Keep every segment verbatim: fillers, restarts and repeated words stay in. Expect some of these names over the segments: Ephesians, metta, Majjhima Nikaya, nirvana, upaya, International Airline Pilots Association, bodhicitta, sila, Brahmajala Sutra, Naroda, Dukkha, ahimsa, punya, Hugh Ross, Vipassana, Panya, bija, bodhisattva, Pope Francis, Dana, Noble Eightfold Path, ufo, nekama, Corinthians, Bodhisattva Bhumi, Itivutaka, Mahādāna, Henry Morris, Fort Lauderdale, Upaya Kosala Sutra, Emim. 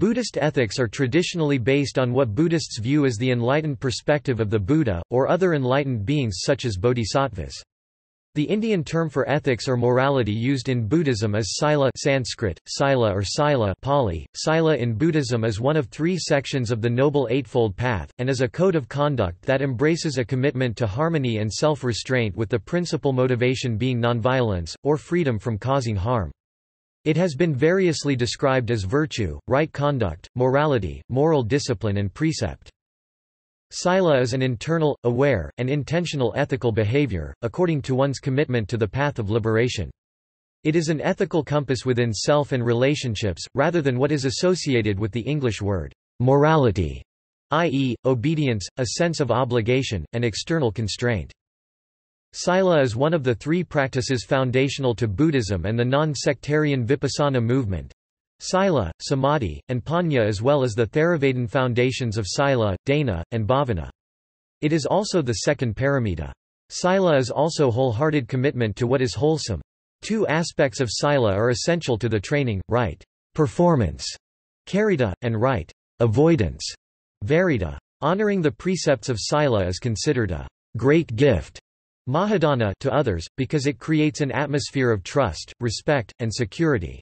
Buddhist ethics are traditionally based on what Buddhists view as the enlightened perspective of the Buddha, or other enlightened beings such as bodhisattvas. The Indian term for ethics or morality used in Buddhism is sila, Sanskrit, sila or sila Pali. Sila in Buddhism is one of three sections of the Noble Eightfold Path, and is a code of conduct that embraces a commitment to harmony and self-restraint, with the principal motivation being nonviolence, or freedom from causing harm. It has been variously described as virtue, right conduct, morality, moral discipline and precept. Sila is an internal, aware, and intentional ethical behavior, according to one's commitment to the path of liberation. It is an ethical compass within self and relationships, rather than what is associated with the English word, morality, that is, obedience, a sense of obligation, and external constraint. Sila is one of the three practices foundational to Buddhism and the non-sectarian Vipassana movement. Sila, Samadhi, and Panya, as well as the Theravadin foundations of Sila, Dana, and Bhavana. It is also the second Paramita. Sila is also wholehearted commitment to what is wholesome. Two aspects of Sila are essential to the training, right performance, Karita, and right avoidance, Varita. Honoring the precepts of Sila is considered a great gift, Mahādāna, to others, because it creates an atmosphere of trust, respect, and security.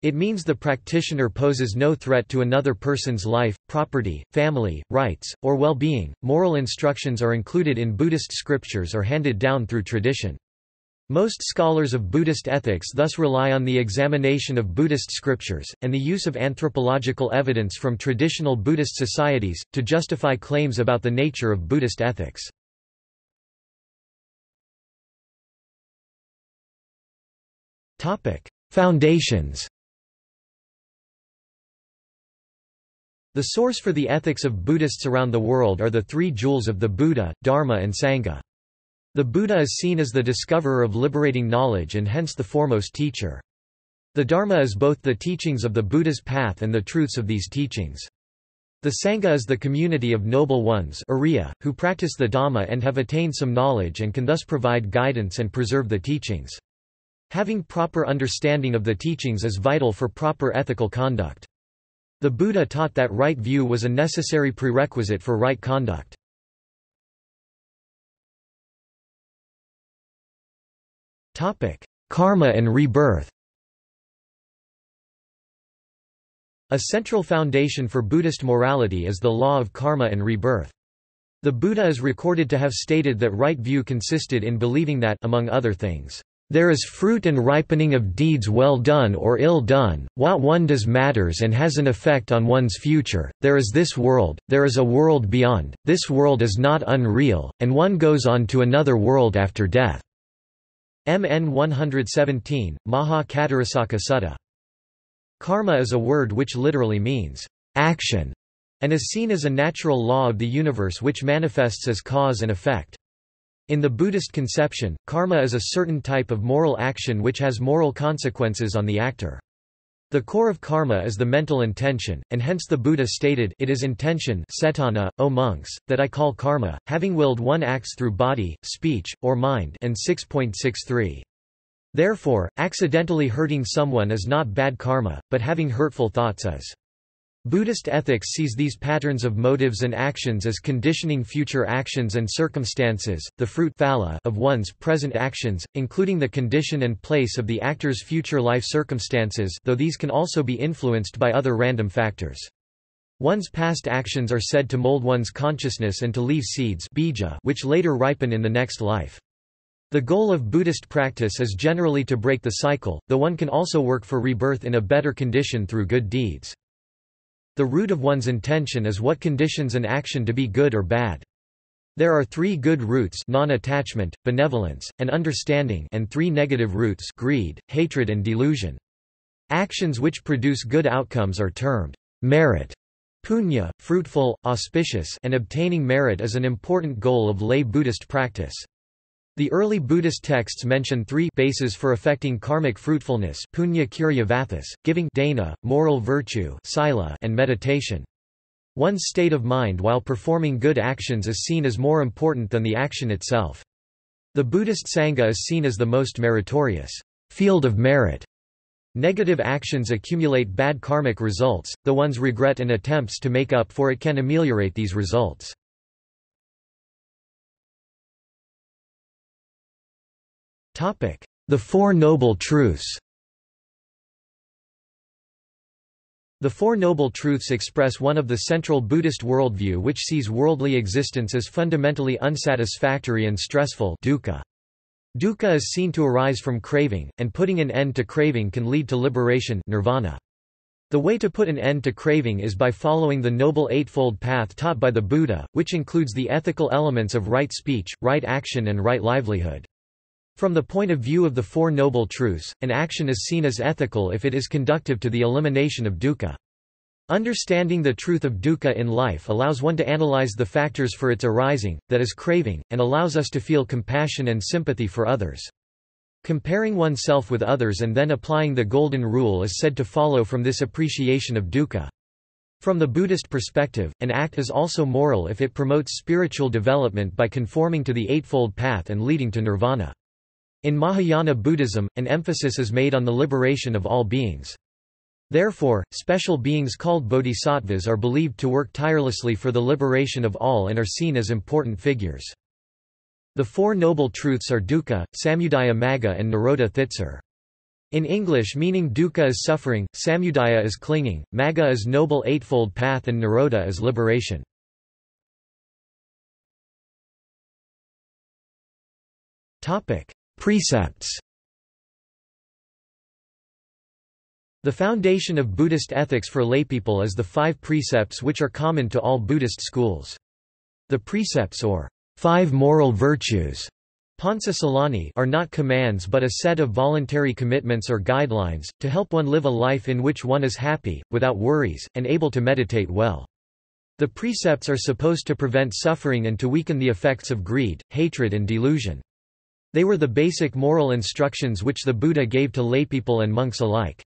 It means the practitioner poses no threat to another person's life, property, family, rights, or well-being. Moral instructions are included in Buddhist scriptures or handed down through tradition. Most scholars of Buddhist ethics thus rely on the examination of Buddhist scriptures, and the use of anthropological evidence from traditional Buddhist societies, to justify claims about the nature of Buddhist ethics. Foundations. The source for the ethics of Buddhists around the world are the three jewels of the Buddha, Dharma and Sangha. The Buddha is seen as the discoverer of liberating knowledge and hence the foremost teacher. The Dharma is both the teachings of the Buddha's path and the truths of these teachings. The Sangha is the community of noble ones, Arya, who practice the Dhamma and have attained some knowledge and can thus provide guidance and preserve the teachings. Having proper understanding of the teachings is vital for proper ethical conduct. The Buddha taught that right view was a necessary prerequisite for right conduct. Topic: Karma and rebirth. A central foundation for Buddhist morality is the law of karma and rebirth. The Buddha is recorded to have stated that right view consisted in believing that, among other things, there is fruit and ripening of deeds well done or ill done, what one does matters and has an effect on one's future, there is this world, there is a world beyond, this world is not unreal, and one goes on to another world after death. M N one seventeen, Maha Katarasaka Sutta. Karma is a word which literally means, action, and is seen as a natural law of the universe which manifests as cause and effect. In the Buddhist conception, karma is a certain type of moral action which has moral consequences on the actor. The core of karma is the mental intention, and hence the Buddha stated, "It is intention, setana, O monks, that I call karma, having willed one acts through body, speech, or mind." And six point six three. Therefore, accidentally hurting someone is not bad karma, but having hurtful thoughts is. Buddhist ethics sees these patterns of motives and actions as conditioning future actions and circumstances, the fruit phala of one's present actions, including the condition and place of the actor's future life circumstances, though these can also be influenced by other random factors. One's past actions are said to mold one's consciousness and to leave seeds, bija, which later ripen in the next life. The goal of Buddhist practice is generally to break the cycle, though one can also work for rebirth in a better condition through good deeds. The root of one's intention is what conditions an action to be good or bad. There are three good roots: non-attachment, benevolence, and understanding, and three negative roots: greed, hatred, and delusion. Actions which produce good outcomes are termed merit, punya, fruitful, auspicious, and obtaining merit is an important goal of lay Buddhist practice. The early Buddhist texts mention three bases for affecting karmic fruitfulness: punya kirya vathas, giving dana, moral virtue sila, and meditation. One's state of mind while performing good actions is seen as more important than the action itself. The Buddhist Sangha is seen as the most meritorious field of merit. Negative actions accumulate bad karmic results, though one's regret and attempts to make up for it can ameliorate these results. The Four Noble Truths. The Four Noble Truths express one of the central Buddhist worldview which sees worldly existence as fundamentally unsatisfactory and stressful, dukkha. Dukkha is seen to arise from craving, and putting an end to craving can lead to liberation, nirvana. The way to put an end to craving is by following the Noble Eightfold Path taught by the Buddha, which includes the ethical elements of right speech, right action and right livelihood. From the point of view of the Four Noble Truths, an action is seen as ethical if it is conductive to the elimination of dukkha. Understanding the truth of dukkha in life allows one to analyze the factors for its arising, that is craving, and allows us to feel compassion and sympathy for others. Comparing oneself with others and then applying the golden rule is said to follow from this appreciation of dukkha. From the Buddhist perspective, an act is also moral if it promotes spiritual development by conforming to the Eightfold Path and leading to nirvana. In Mahayana Buddhism, an emphasis is made on the liberation of all beings. Therefore, special beings called bodhisattvas are believed to work tirelessly for the liberation of all and are seen as important figures. The Four Noble Truths are dukkha, samudaya magga and naroda thitser. In English meaning dukkha is suffering, samudaya is clinging, magga is Noble Eightfold Path and naroda is liberation. Precepts. The foundation of Buddhist ethics for laypeople is the five precepts which are common to all Buddhist schools. The precepts, or five moral virtues, panchasalani, are not commands but a set of voluntary commitments or guidelines, to help one live a life in which one is happy, without worries, and able to meditate well. The precepts are supposed to prevent suffering and to weaken the effects of greed, hatred and delusion. They were the basic moral instructions which the Buddha gave to laypeople and monks alike.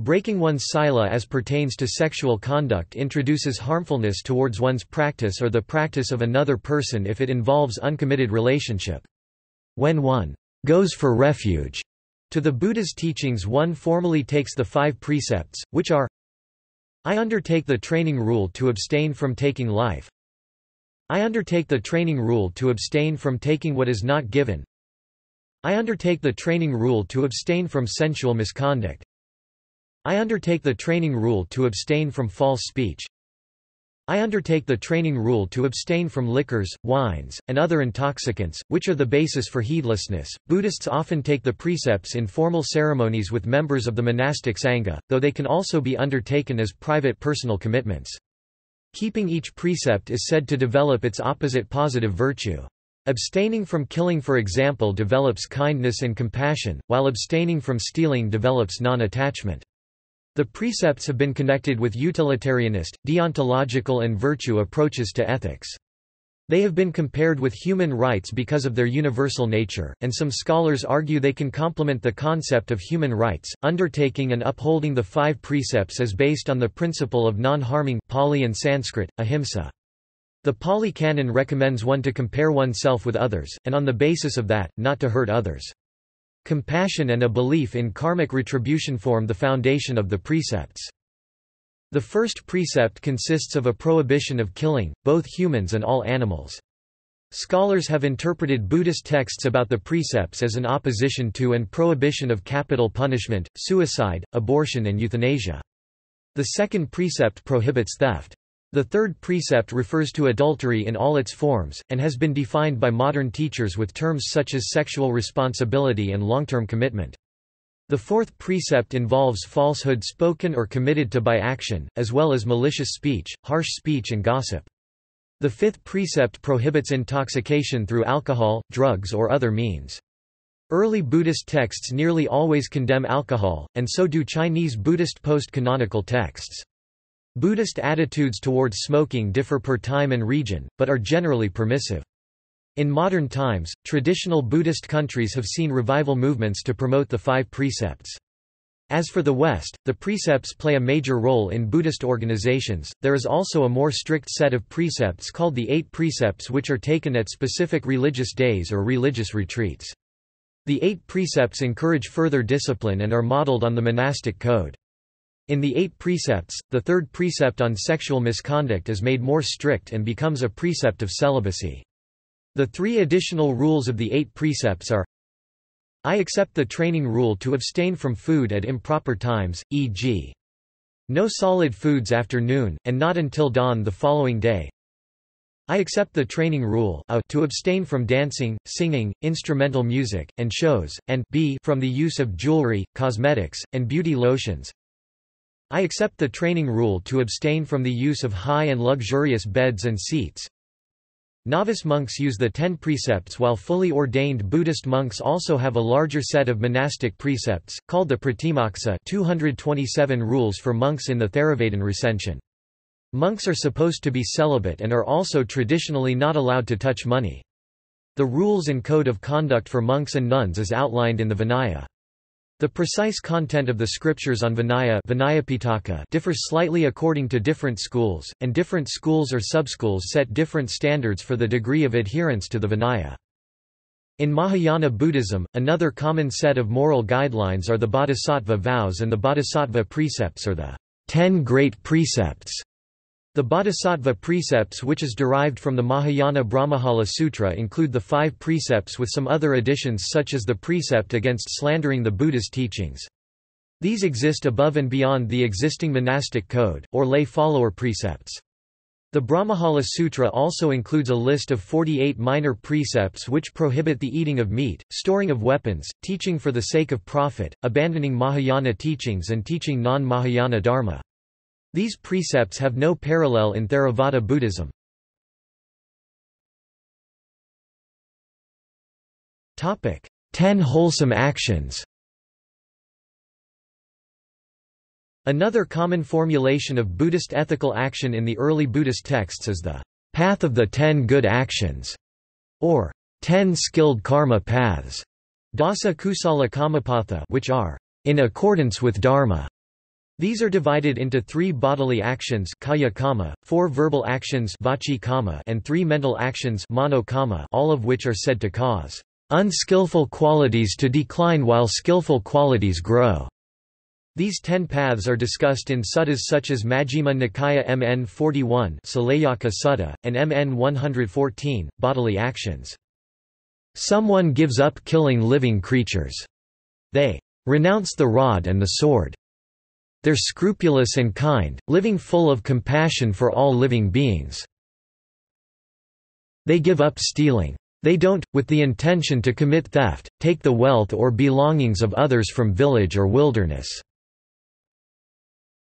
Breaking one's sila as pertains to sexual conduct introduces harmfulness towards one's practice or the practice of another person if it involves uncommitted relationship. When one goes for refuge to the Buddha's teachings, one formally takes the five precepts, which are: I undertake the training rule to abstain from taking life. I undertake the training rule to abstain from taking what is not given. I undertake the training rule to abstain from sensual misconduct. I undertake the training rule to abstain from false speech. I undertake the training rule to abstain from liquors, wines, and other intoxicants, which are the basis for heedlessness. Buddhists often take the precepts in formal ceremonies with members of the monastic Sangha, though they can also be undertaken as private personal commitments. Keeping each precept is said to develop its opposite positive virtue. Abstaining from killing, for example, develops kindness and compassion, while abstaining from stealing develops non-attachment. The precepts have been connected with utilitarianist, deontological and virtue approaches to ethics. They have been compared with human rights because of their universal nature, and some scholars argue they can complement the concept of human rights. Undertaking and upholding the five precepts is based on the principle of non-harming, Pali and Sanskrit, ahimsa. The Pali Canon recommends one to compare oneself with others, and on the basis of that, not to hurt others. Compassion and a belief in karmic retribution form the foundation of the precepts. The first precept consists of a prohibition of killing, both humans and all animals. Scholars have interpreted Buddhist texts about the precepts as an opposition to and prohibition of capital punishment, suicide, abortion and euthanasia. The second precept prohibits theft. The third precept refers to adultery in all its forms, and has been defined by modern teachers with terms such as sexual responsibility and long-term commitment. The fourth precept involves falsehood spoken or committed to by action, as well as malicious speech, harsh speech and gossip. The fifth precept prohibits intoxication through alcohol, drugs or other means. Early Buddhist texts nearly always condemn alcohol, and so do Chinese Buddhist post-canonical texts. Buddhist attitudes towards smoking differ per time and region, but are generally permissive. In modern times, traditional Buddhist countries have seen revival movements to promote the five precepts. As for the West, the precepts play a major role in Buddhist organizations. There is also a more strict set of precepts called the Eight Precepts, which are taken at specific religious days or religious retreats. The eight precepts encourage further discipline and are modeled on the monastic code. In the eight precepts, the third precept on sexual misconduct is made more strict and becomes a precept of celibacy. The three additional rules of the eight precepts are: I accept the training rule to abstain from food at improper times, for example no solid foods after noon, and not until dawn the following day. I accept the training rule a, to abstain from dancing, singing, instrumental music, and shows, and b, from the use of jewelry, cosmetics, and beauty lotions. I accept the training rule to abstain from the use of high and luxurious beds and seats. Novice monks use the ten precepts, while fully ordained Buddhist monks also have a larger set of monastic precepts, called the Pratimoksa two hundred twenty-seven rules for monks in the Theravadin recension. Monks are supposed to be celibate and are also traditionally not allowed to touch money. The rules and code of conduct for monks and nuns is outlined in the Vinaya. The precise content of the scriptures on Vinaya Vinayapitaka differs slightly according to different schools, and different schools or subschools set different standards for the degree of adherence to the Vinaya. In Mahayana Buddhism, another common set of moral guidelines are the bodhisattva vows, and the bodhisattva precepts are the ten great precepts. The Bodhisattva precepts, which is derived from the Mahayana Brahmajala Sutra, include the five precepts with some other additions such as the precept against slandering the Buddha's teachings. These exist above and beyond the existing monastic code, or lay follower precepts. The Brahmajala Sutra also includes a list of forty-eight minor precepts which prohibit the eating of meat, storing of weapons, teaching for the sake of profit, abandoning Mahayana teachings, and teaching non-Mahayana Dharma. These precepts have no parallel in Theravada Buddhism. Topic: Ten wholesome actions. Another common formulation of Buddhist ethical action in the early Buddhist texts is the path of the ten good actions, or ten skilled karma paths, dasa kusala kamapatha, which are in accordance with Dharma. These are divided into three bodily actions kaya kama, four verbal actions vachi kama, and three mental actions mano kama, all of which are said to cause unskillful qualities to decline while skillful qualities grow. These ten paths are discussed in suttas such as Majjhima Nikaya M N forty-one Salayaka Sutta, and M N one hundred fourteen, bodily actions. Someone gives up killing living creatures. They renounce the rod and the sword. They're scrupulous and kind, living full of compassion for all living beings. They give up stealing. They don't, with the intention to commit theft, take the wealth or belongings of others from village or wilderness.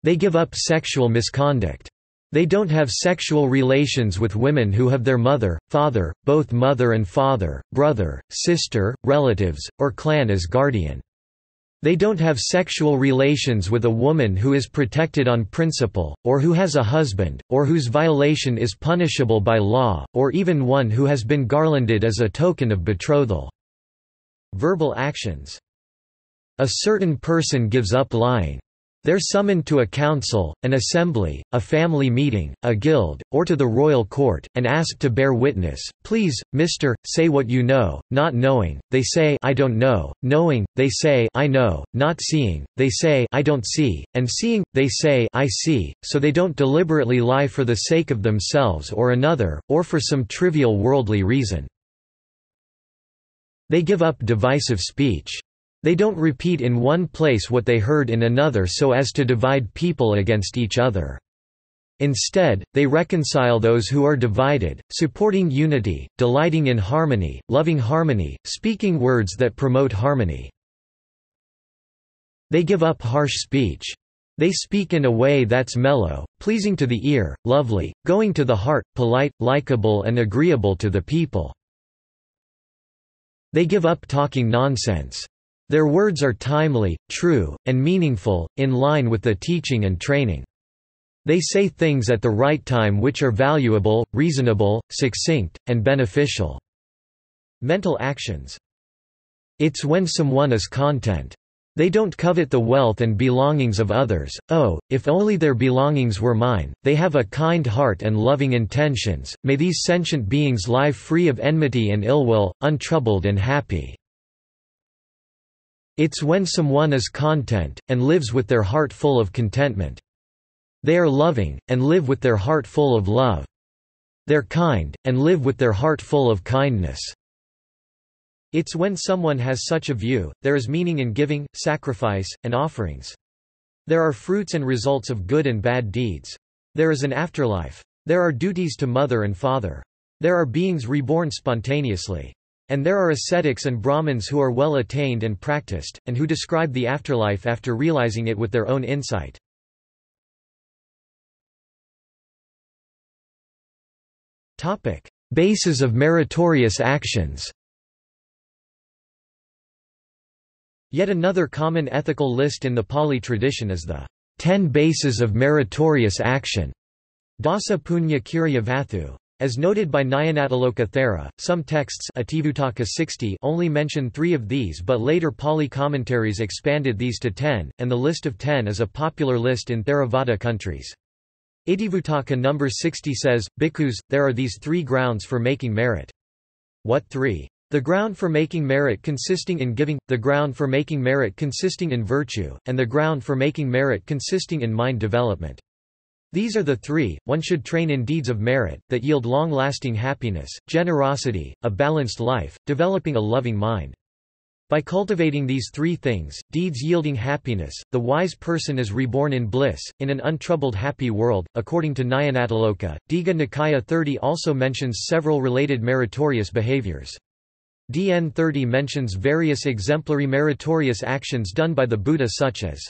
They give up sexual misconduct. They don't have sexual relations with women who have their mother, father, both mother and father, brother, sister, relatives, or clan as guardian. They don't have sexual relations with a woman who is protected on principle, or who has a husband, or whose violation is punishable by law, or even one who has been garlanded as a token of betrothal. Verbal actions. A certain person gives up lying. They're summoned to a council, an assembly, a family meeting, a guild, or to the royal court, and asked to bear witness. Please, mister, say what you know. Not knowing, they say I don't know. Knowing, they say I know. Not seeing, they say I don't see. And seeing, they say I see. So they don't deliberately lie for the sake of themselves or another, or for some trivial worldly reason. They give up divisive speech. They don't repeat in one place what they heard in another so as to divide people against each other. Instead, they reconcile those who are divided, supporting unity, delighting in harmony, loving harmony, speaking words that promote harmony. They give up harsh speech. They speak in a way that's mellow, pleasing to the ear, lovely, going to the heart, polite, likable and agreeable to the people. They give up talking nonsense. Their words are timely, true, and meaningful, in line with the teaching and training. They say things at the right time which are valuable, reasonable, succinct, and beneficial. Mental actions. It's when someone is content. They don't covet the wealth and belongings of others. Oh, if only their belongings were mine. They have a kind heart and loving intentions. May these sentient beings live free of enmity and ill will, untroubled and happy. It's when someone is content, and lives with their heart full of contentment. They are loving, and live with their heart full of love. They're kind, and live with their heart full of kindness. It's when someone has such a view, there is meaning in giving, sacrifice, and offerings. There are fruits and results of good and bad deeds. There is an afterlife. There are duties to mother and father. There are beings reborn spontaneously. And there are ascetics and Brahmins who are well attained and practiced, and who describe the afterlife after realizing it with their own insight. Bases of meritorious actions. Yet another common ethical list in the Pali tradition is the ten bases of meritorious action, dasa punya kirya vathu. As noted by Nyanataloka Thera, some texts Itivutaka sixty only mention three of these, but later Pali commentaries expanded these to ten, and the list of ten is a popular list in Theravada countries. Itivutaka number sixty says, Bhikkhus, there are these three grounds for making merit. What three? The ground for making merit consisting in giving, the ground for making merit consisting in virtue, and the ground for making merit consisting in mind development. These are the three one should train in deeds of merit, that yield long-lasting happiness, generosity, a balanced life, developing a loving mind. By cultivating these three things, deeds yielding happiness, the wise person is reborn in bliss, in an untroubled happy world. According to Nyanataloka, Diga Nikaya thirty also mentions several related meritorious behaviors. D N thirty mentions various exemplary meritorious actions done by the Buddha, such as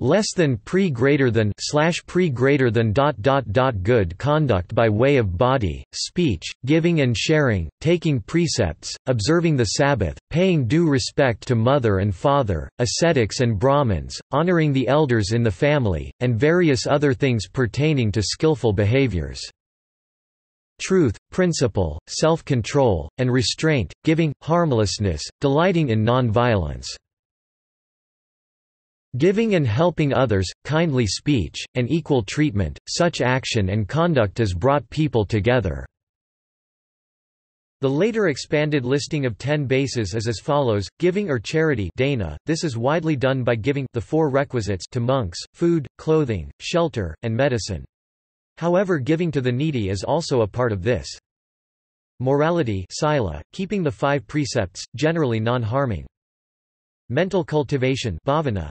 less than pre greater than slash pre greater than dot dot dot good conduct by way of body, speech, giving and sharing, taking precepts, observing the Sabbath, paying due respect to mother and father, ascetics and Brahmins, honoring the elders in the family, and various other things pertaining to skillful behaviors. Truth, principle, self-control, and restraint, giving, harmlessness, delighting in non-violence. Giving and helping others, kindly speech, and equal treatment, such action and conduct as brought people together. The later expanded listing of ten bases is as follows: giving or charity, Dana. This is widely done by giving the four requisites to monks, food, clothing, shelter, and medicine. However, giving to the needy is also a part of this. Morality, sila, keeping the five precepts, generally non-harming. Mental cultivation, bhavana.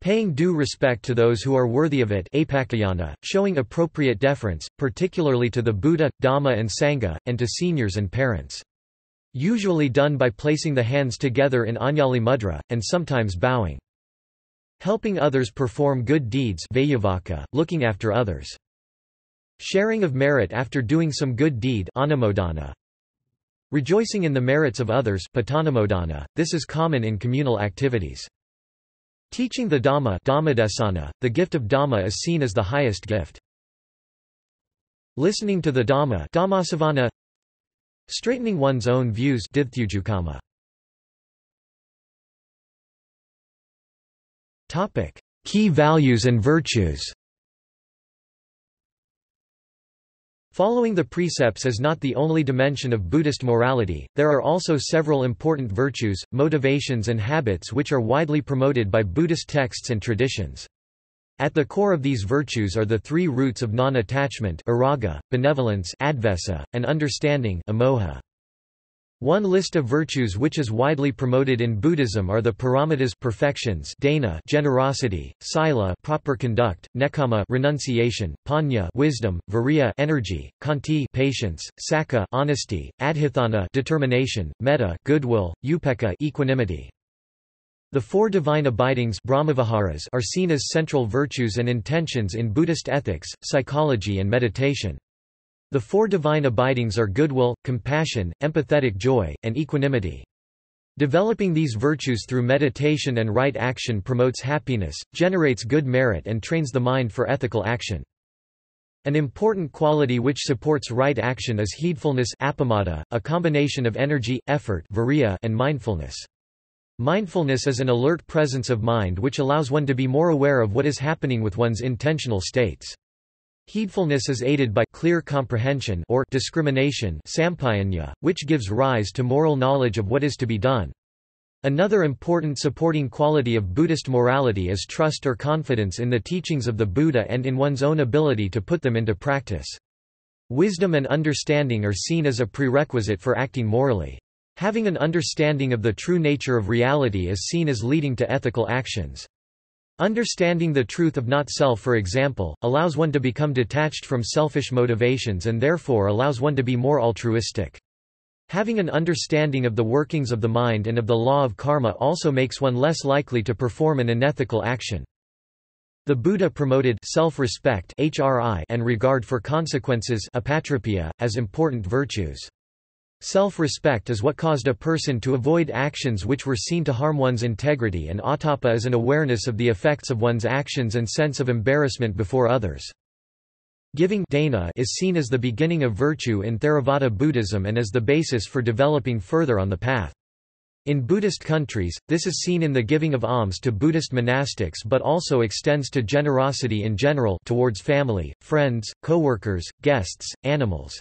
Paying due respect to those who are worthy of it, apakayana, showing appropriate deference, particularly to the Buddha, Dhamma and Sangha, and to seniors and parents. Usually done by placing the hands together in anyali mudra, and sometimes bowing. Helping others perform good deeds, vayavaka, looking after others. Sharing of merit after doing some good deed, anamodana. Rejoicing in the merits of others, patanamodana. This is common in communal activities. Teaching the Dhamma, Dhammadesana. The gift of Dhamma is seen as the highest gift. Listening to the Dhamma, Dhammasavana. Straightening one's own views, Didthujukama. Topic: Key values and virtues. Following the precepts is not the only dimension of Buddhist morality, there are also several important virtues, motivations and habits which are widely promoted by Buddhist texts and traditions. At the core of these virtues are the three roots of non-attachment, araga, benevolence, advesa, and understanding, amoha. One list of virtues which is widely promoted in Buddhism are the paramitas, perfections, dana, generosity, sila, proper conduct, nekama, renunciation, panya, wisdom, variya, energy, kanti, patience, sakka, honesty, adhithana, determination, metta, goodwill, upeka, equanimity. The four divine abidings, brahmaviharas, are seen as central virtues and intentions in Buddhist ethics, psychology and meditation. The four divine abidings are goodwill, compassion, empathetic joy, and equanimity. Developing these virtues through meditation and right action promotes happiness, generates good merit and trains the mind for ethical action. An important quality which supports right action is heedfulness, apamata, a combination of energy, effort, variya, and mindfulness. Mindfulness is an alert presence of mind which allows one to be more aware of what is happening with one's intentional states. Heedfulness is aided by clear comprehension or discrimination, sampayanya, which gives rise to moral knowledge of what is to be done. Another important supporting quality of Buddhist morality is trust or confidence in the teachings of the Buddha and in one's own ability to put them into practice. Wisdom and understanding are seen as a prerequisite for acting morally. Having an understanding of the true nature of reality is seen as leading to ethical actions. Understanding the truth of not-self, for example, allows one to become detached from selfish motivations and therefore allows one to be more altruistic. Having an understanding of the workings of the mind and of the law of karma also makes one less likely to perform an unethical action. The Buddha promoted self-respect and regard for consequences as important virtues. Self-respect is what caused a person to avoid actions which were seen to harm one's integrity, and attapa is an awareness of the effects of one's actions and sense of embarrassment before others. Giving Dana is seen as the beginning of virtue in Theravada Buddhism and as the basis for developing further on the path. In Buddhist countries, this is seen in the giving of alms to Buddhist monastics, but also extends to generosity in general towards family, friends, co-workers, guests, animals.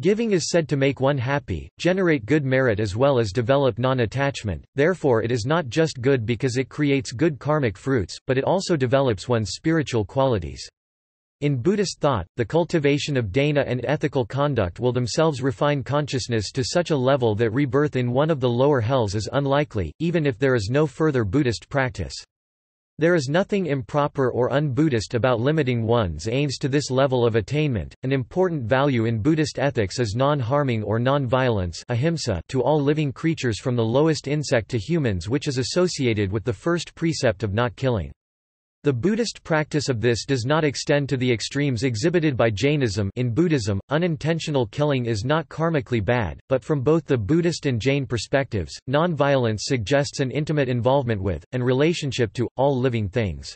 Giving is said to make one happy, generate good merit as well as develop non-attachment, therefore it is not just good because it creates good karmic fruits, but it also develops one's spiritual qualities. In Buddhist thought, the cultivation of dana and ethical conduct will themselves refine consciousness to such a level that rebirth in one of the lower hells is unlikely, even if there is no further Buddhist practice. There is nothing improper or un-Buddhist about limiting one's aims to this level of attainment. An important value in Buddhist ethics is non-harming or non-violence (ahimsa) to all living creatures, from the lowest insect to humans, which is associated with the first precept of not killing. The Buddhist practice of this does not extend to the extremes exhibited by Jainism. In Buddhism, unintentional killing is not karmically bad, but from both the Buddhist and Jain perspectives, non-violence suggests an intimate involvement with, and relationship to, all living things.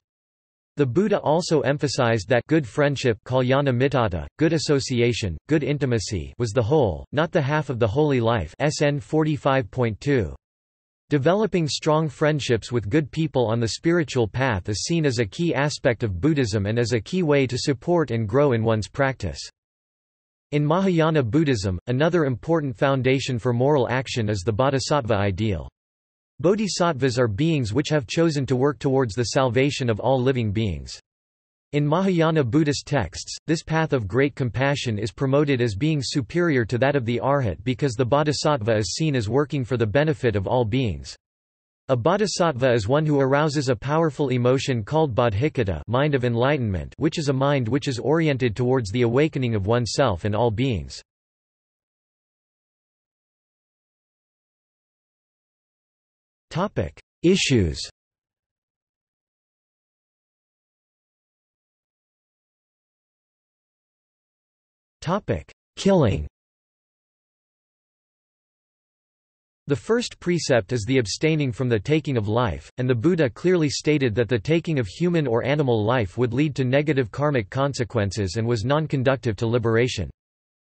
The Buddha also emphasized that good friendship, kalyana mitāta, good association, good intimacy, was the whole, not the half of the holy life. S N forty-five point two. Developing strong friendships with good people on the spiritual path is seen as a key aspect of Buddhism and as a key way to support and grow in one's practice. In Mahayana Buddhism, another important foundation for moral action is the bodhisattva ideal. Bodhisattvas are beings which have chosen to work towards the salvation of all living beings. In Mahayana Buddhist texts, this path of great compassion is promoted as being superior to that of the arhat because the bodhisattva is seen as working for the benefit of all beings. A bodhisattva is one who arouses a powerful emotion called bodhicitta, mind of enlightenment, which is a mind which is oriented towards the awakening of oneself and all beings. Topic: Issues. Topic: Killing. The first precept is the abstaining from the taking of life, and the Buddha clearly stated that the taking of human or animal life would lead to negative karmic consequences and was non-conductive to liberation.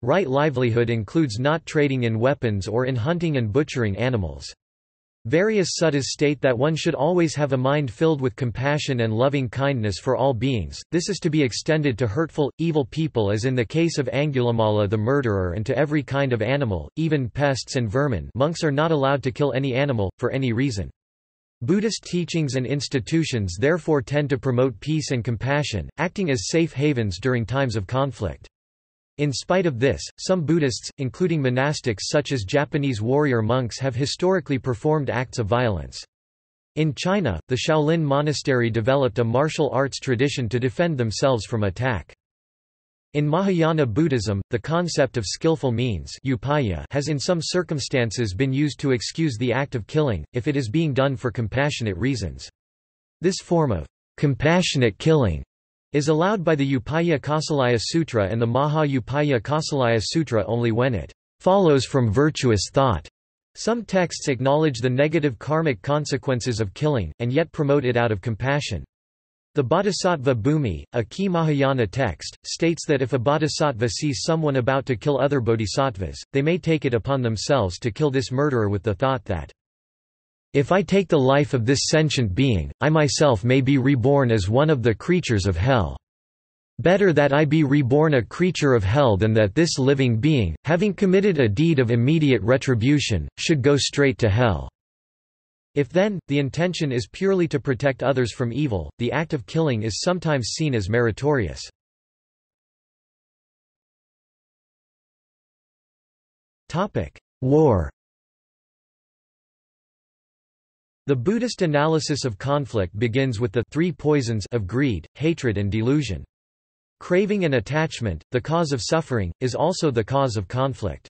Right livelihood includes not trading in weapons or in hunting and butchering animals. Various suttas state that one should always have a mind filled with compassion and loving kindness for all beings. This is to be extended to hurtful, evil people, as in the case of Angulimala the murderer, and to every kind of animal, even pests and vermin. Monks are not allowed to kill any animal, for any reason. Buddhist teachings and institutions therefore tend to promote peace and compassion, acting as safe havens during times of conflict. In spite of this, some Buddhists, including monastics such as Japanese warrior monks, have historically performed acts of violence. In China, the Shaolin monastery developed a martial arts tradition to defend themselves from attack. In Mahayana Buddhism, the concept of skillful means upaya has in some circumstances been used to excuse the act of killing, if it is being done for compassionate reasons. This form of compassionate killing is allowed by the Upaya Kosala Sutra and the Maha-Upaya Kosala Sutra only when it follows from virtuous thought. Some texts acknowledge the negative karmic consequences of killing, and yet promote it out of compassion. The Bodhisattva Bhumi, a key Mahayana text, states that if a bodhisattva sees someone about to kill other bodhisattvas, they may take it upon themselves to kill this murderer with the thought that, "If I take the life of this sentient being, I myself may be reborn as one of the creatures of hell. Better that I be reborn a creature of hell than that this living being, having committed a deed of immediate retribution, should go straight to hell." If then, the intention is purely to protect others from evil, the act of killing is sometimes seen as meritorious. War. The Buddhist analysis of conflict begins with the three poisons of greed, hatred and delusion. Craving and attachment, the cause of suffering, is also the cause of conflict.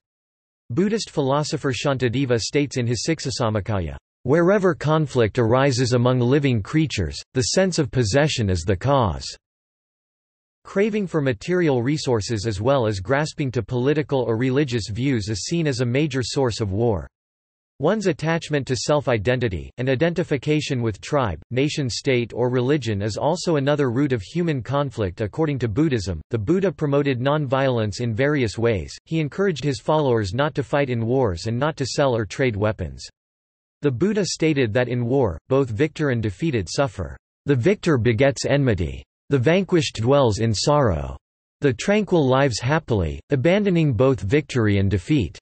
Buddhist philosopher Shantideva states in his Siksasamakaya, "Wherever conflict arises among living creatures, the sense of possession is the cause." Craving for material resources as well as grasping to political or religious views is seen as a major source of war. One's attachment to self-identity, and identification with tribe, nation-state or religion is also another root of human conflict according to Buddhism. The Buddha promoted non-violence in various ways. He encouraged his followers not to fight in wars and not to sell or trade weapons. The Buddha stated that in war, both victor and defeated suffer. The victor begets enmity. The vanquished dwells in sorrow. The tranquil lives happily, abandoning both victory and defeat.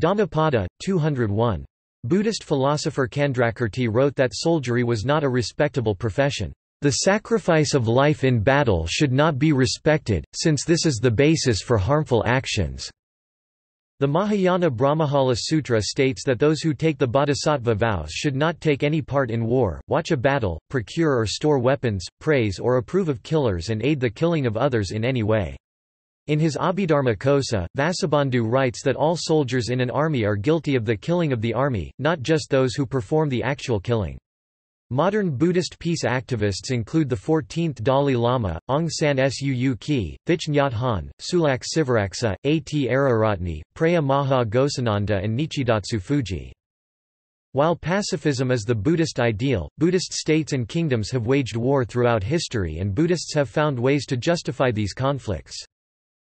Dhammapada, two hundred one. Buddhist philosopher Chandrakirti wrote that soldiery was not a respectable profession. The sacrifice of life in battle should not be respected, since this is the basis for harmful actions. The Mahayana Brahmajala Sutra states that those who take the bodhisattva vows should not take any part in war, watch a battle, procure or store weapons, praise or approve of killers and aid the killing of others in any way. In his Abhidharma Kosa, Vasubandhu writes that all soldiers in an army are guilty of the killing of the army, not just those who perform the actual killing. Modern Buddhist peace activists include the fourteenth Dalai Lama, Aung San Suu Kyi, Thich Nhat Hanh, Sulak Sivaraksa, A. T. Araratne, Preya Maha Gosananda and Nichidatsu Fuji. While pacifism is the Buddhist ideal, Buddhist states and kingdoms have waged war throughout history and Buddhists have found ways to justify these conflicts.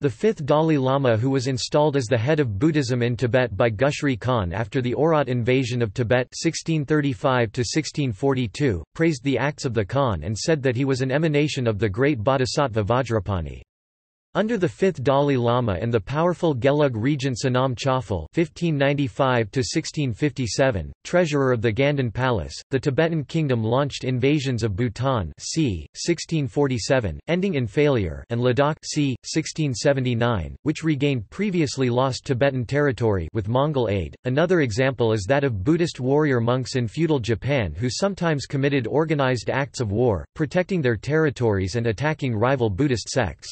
The fifth Dalai Lama, who was installed as the head of Buddhism in Tibet by Gushri Khan after the Orat invasion of Tibet sixteen thirty-five to sixteen forty-two, praised the acts of the Khan and said that he was an emanation of the great bodhisattva Vajrapani. Under the fifth Dalai Lama and the powerful Gelug regent Sonam Chöphel fifteen ninety-five to sixteen fifty-seven, treasurer of the Ganden Palace, the Tibetan kingdom launched invasions of Bhutan c. sixteen forty-seven, ending in failure, and Ladakh c. sixteen seventy-nine, which regained previously lost Tibetan territory with Mongol aid. Another example is that of Buddhist warrior monks in feudal Japan who sometimes committed organized acts of war, protecting their territories and attacking rival Buddhist sects.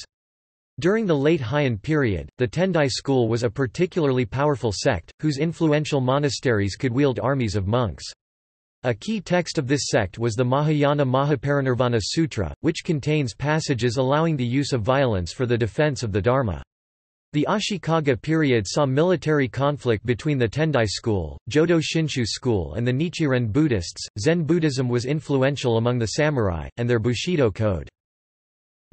During the late Heian period, the Tendai school was a particularly powerful sect, whose influential monasteries could wield armies of monks. A key text of this sect was the Mahayana Mahaparinirvana Sutra, which contains passages allowing the use of violence for the defense of the Dharma. The Ashikaga period saw military conflict between the Tendai school, Jodo Shinshu school and the Nichiren Buddhists. Zen Buddhism was influential among the samurai, and their Bushido code.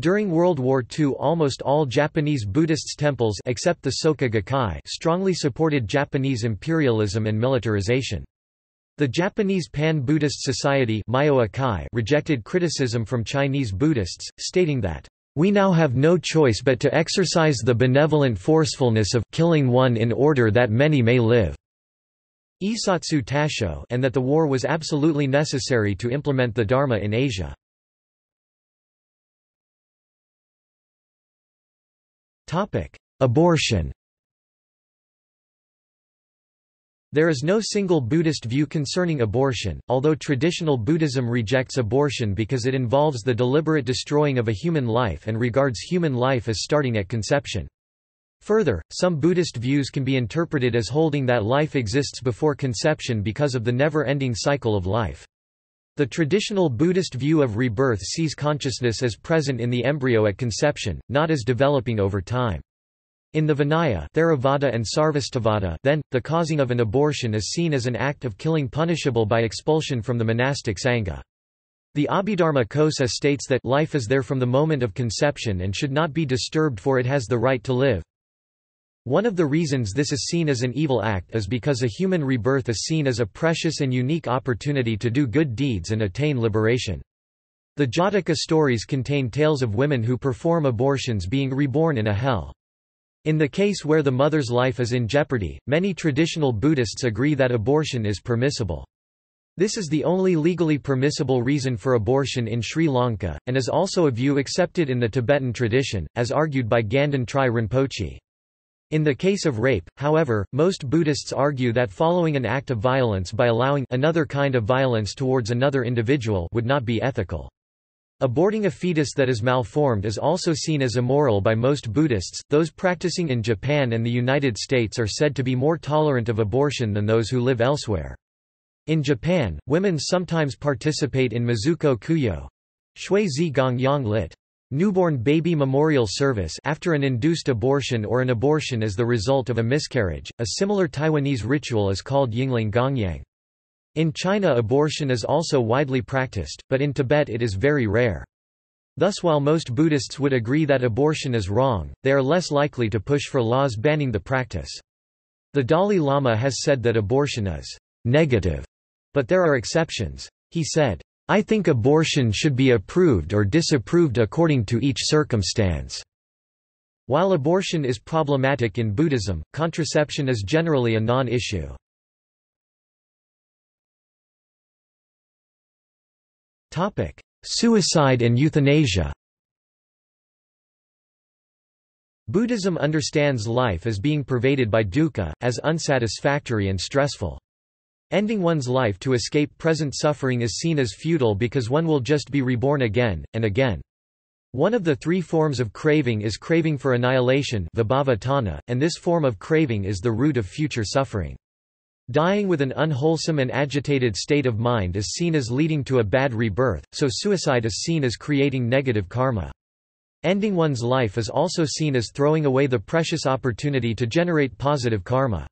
During World War Two, almost all Japanese Buddhist temples except the Soka Gakkai strongly supported Japanese imperialism and militarization. The Japanese Pan-Buddhist Society rejected criticism from Chinese Buddhists, stating that, "We now have no choice but to exercise the benevolent forcefulness of killing one in order that many may live." Isatsu Taisho, and that the war was absolutely necessary to implement the Dharma in Asia. Abortion. There is no single Buddhist view concerning abortion, although traditional Buddhism rejects abortion because it involves the deliberate destroying of a human life and regards human life as starting at conception. Further, some Buddhist views can be interpreted as holding that life exists before conception because of the never-ending cycle of life. The traditional Buddhist view of rebirth sees consciousness as present in the embryo at conception, not as developing over time. In the Vinaya, Theravada and Sarvastivada, then, the causing of an abortion is seen as an act of killing punishable by expulsion from the monastic Sangha. The Abhidharma Kosa states that life is there from the moment of conception and should not be disturbed, for it has the right to live. One of the reasons this is seen as an evil act is because a human rebirth is seen as a precious and unique opportunity to do good deeds and attain liberation. The Jataka stories contain tales of women who perform abortions being reborn in a hell. In the case where the mother's life is in jeopardy, many traditional Buddhists agree that abortion is permissible. This is the only legally permissible reason for abortion in Sri Lanka, and is also a view accepted in the Tibetan tradition, as argued by Ganden Trai Rinpoche. In the case of rape, however, most Buddhists argue that following an act of violence by allowing another kind of violence towards another individual would not be ethical. Aborting a fetus that is malformed is also seen as immoral by most Buddhists. Those practicing in Japan and the United States are said to be more tolerant of abortion than those who live elsewhere. In Japan, women sometimes participate in Mizuko Kuyo, Shui Zi Gong Yang lit. Newborn baby memorial service after an induced abortion or an abortion as the result of a miscarriage. A similar Taiwanese ritual is called Yingling Gongyang. In China, abortion is also widely practiced, but in Tibet it is very rare. Thus, while most Buddhists would agree that abortion is wrong, they are less likely to push for laws banning the practice. The Dalai Lama has said that abortion is negative, but there are exceptions. He said, "I think abortion should be approved or disapproved according to each circumstance." While abortion is problematic in Buddhism, contraception is generally a non-issue. Suicide and euthanasia. Buddhism understands life as being pervaded by dukkha, as unsatisfactory and stressful. Ending one's life to escape present suffering is seen as futile because one will just be reborn again, and again. One of the three forms of craving is craving for annihilation, vibhava-tana, and this form of craving is the root of future suffering. Dying with an unwholesome and agitated state of mind is seen as leading to a bad rebirth, so suicide is seen as creating negative karma. Ending one's life is also seen as throwing away the precious opportunity to generate positive karma.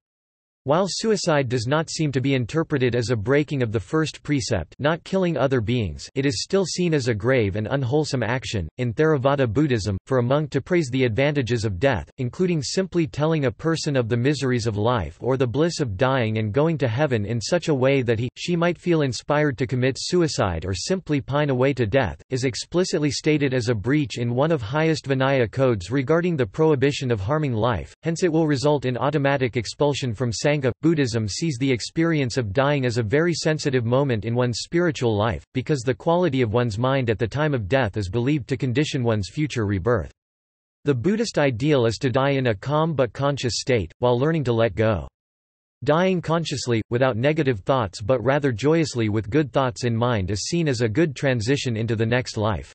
While suicide does not seem to be interpreted as a breaking of the first precept, not killing other beings, it is still seen as a grave and unwholesome action. In Theravada Buddhism, for a monk to praise the advantages of death, including simply telling a person of the miseries of life or the bliss of dying and going to heaven in such a way that he, she might feel inspired to commit suicide or simply pine away to death, is explicitly stated as a breach in one of highest Vinaya codes regarding the prohibition of harming life, hence it will result in automatic expulsion from Sangha. Buddhism sees the experience of dying as a very sensitive moment in one's spiritual life, because the quality of one's mind at the time of death is believed to condition one's future rebirth. The Buddhist ideal is to die in a calm but conscious state, while learning to let go. Dying consciously, without negative thoughts but rather joyously with good thoughts in mind, is seen as a good transition into the next life.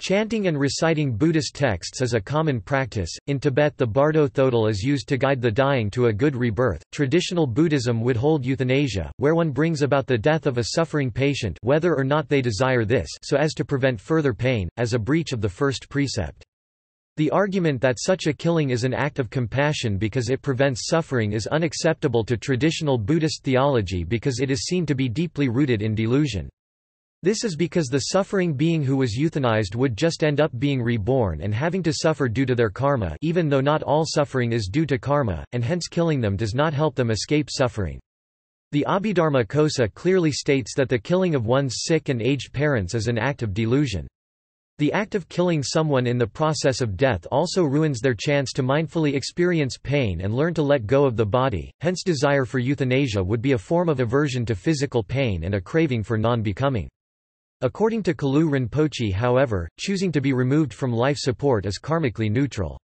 Chanting and reciting Buddhist texts is a common practice. In Tibet, the bardo thodol is used to guide the dying to a good rebirth. Traditional Buddhism would hold euthanasia, where one brings about the death of a suffering patient, whether or not they desire this, so as to prevent further pain, as a breach of the first precept. The argument that such a killing is an act of compassion because it prevents suffering is unacceptable to traditional Buddhist theology because it is seen to be deeply rooted in delusion. This is because the suffering being who was euthanized would just end up being reborn and having to suffer due to their karma, even though not all suffering is due to karma, and hence killing them does not help them escape suffering. The Abhidharma Kosa clearly states that the killing of one's sick and aged parents is an act of delusion. The act of killing someone in the process of death also ruins their chance to mindfully experience pain and learn to let go of the body, hence desire for euthanasia would be a form of aversion to physical pain and a craving for non-becoming. According to Kalu Rinpoche, however, choosing to be removed from life support is karmically neutral.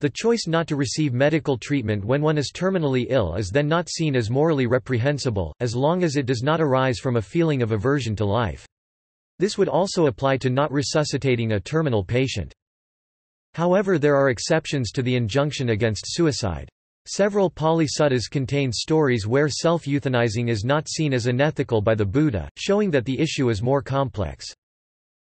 The choice not to receive medical treatment when one is terminally ill is then not seen as morally reprehensible, as long as it does not arise from a feeling of aversion to life. This would also apply to not resuscitating a terminal patient. However, there are exceptions to the injunction against suicide. Several Pali suttas contain stories where self-euthanizing is not seen as unethical by the Buddha, showing that the issue is more complex.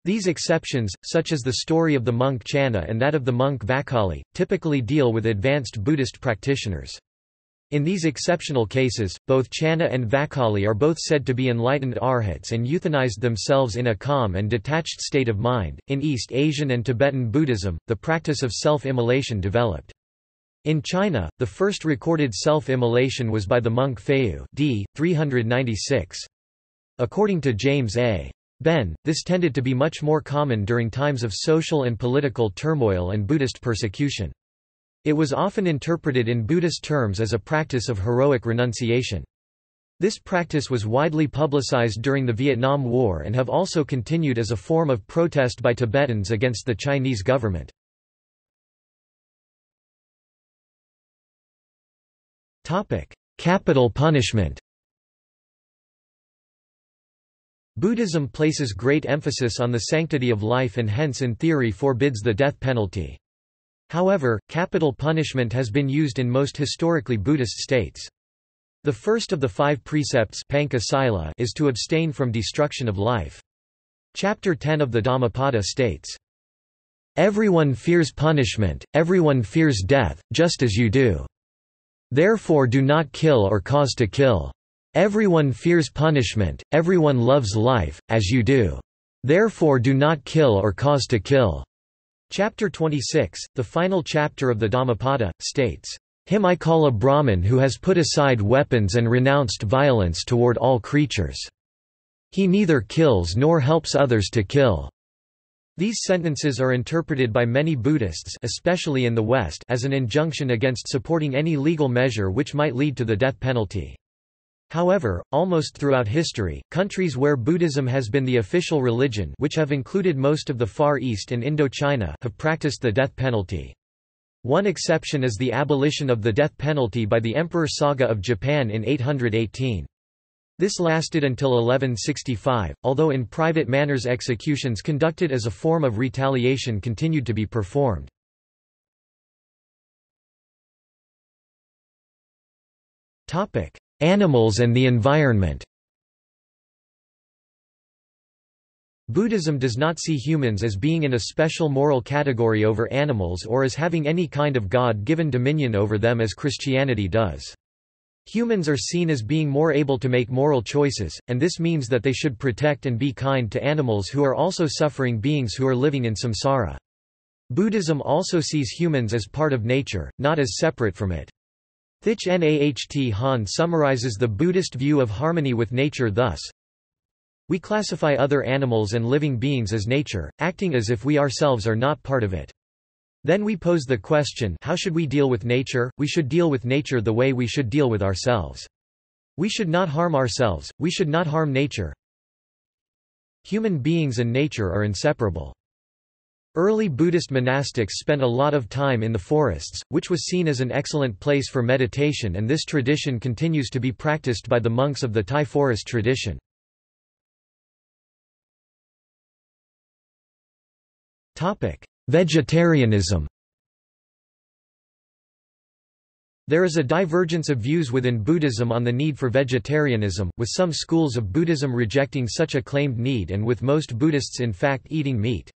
These exceptions, such as the story of the monk Channa and that of the monk Vakali, typically deal with advanced Buddhist practitioners. In these exceptional cases, both Channa and Vakali are both said to be enlightened arhats and euthanized themselves in a calm and detached state of mind. In East Asian and Tibetan Buddhism, the practice of self-immolation developed. In China, the first recorded self-immolation was by the monk Feiyu, d. three ninety-six. According to James A. Ben, this tended to be much more common during times of social and political turmoil and Buddhist persecution. It was often interpreted in Buddhist terms as a practice of heroic renunciation. This practice was widely publicized during the Vietnam War and have also continued as a form of protest by Tibetans against the Chinese government. Capital punishment. Buddhism places great emphasis on the sanctity of life and hence in theory forbids the death penalty. However, capital punishment has been used in most historically Buddhist states. The first of the five precepts is to abstain from destruction of life. Chapter ten of the Dhammapada states, "Everyone fears punishment, everyone fears death, just as you do. Therefore do not kill or cause to kill. Everyone fears punishment, everyone loves life, as you do. Therefore do not kill or cause to kill." Chapter twenty-six, the final chapter of the Dhammapada, states, "Him I call a Brahmin who has put aside weapons and renounced violence toward all creatures. He neither kills nor helps others to kill." These sentences are interpreted by many Buddhists, especially in the West, as an injunction against supporting any legal measure which might lead to the death penalty. However, almost throughout history, countries where Buddhism has been the official religion, which have included most of the Far East and Indochina, have practiced the death penalty. One exception is the abolition of the death penalty by the Emperor Saga of Japan in eight hundred eighteen. This lasted until eleven sixty-five, although in private manners executions conducted as a form of retaliation continued to be performed. Animals and the environment. Buddhism does not see humans as being in a special moral category over animals or as having any kind of God-given dominion over them as Christianity does. Humans are seen as being more able to make moral choices, and this means that they should protect and be kind to animals who are also suffering beings who are living in samsara. Buddhism also sees humans as part of nature, not as separate from it. Thich Nhat Hanh summarizes the Buddhist view of harmony with nature thus, "We classify other animals and living beings as nature, acting as if we ourselves are not part of it. Then we pose the question, how should we deal with nature? We should deal with nature the way we should deal with ourselves. We should not harm ourselves, we should not harm nature. Human beings and nature are inseparable." Early Buddhist monastics spent a lot of time in the forests, which was seen as an excellent place for meditation, and this tradition continues to be practiced by the monks of the Thai forest tradition. Vegetarianism. There is a divergence of views within Buddhism on the need for vegetarianism, with some schools of Buddhism rejecting such a claimed need and with most Buddhists in fact eating meat.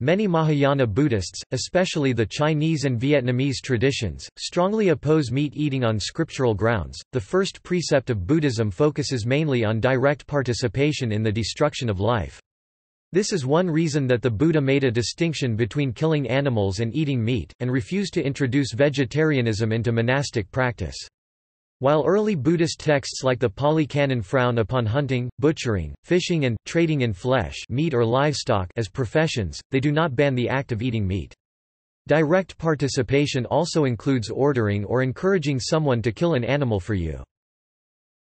Many Mahayana Buddhists, especially the Chinese and Vietnamese traditions, strongly oppose meat eating on scriptural grounds. The first precept of Buddhism focuses mainly on direct participation in the destruction of life. This is one reason that the Buddha made a distinction between killing animals and eating meat, and refused to introduce vegetarianism into monastic practice. While early Buddhist texts like the Pali Canon frown upon hunting, butchering, fishing and trading in flesh, meat or livestock as professions, they do not ban the act of eating meat. Direct participation also includes ordering or encouraging someone to kill an animal for you.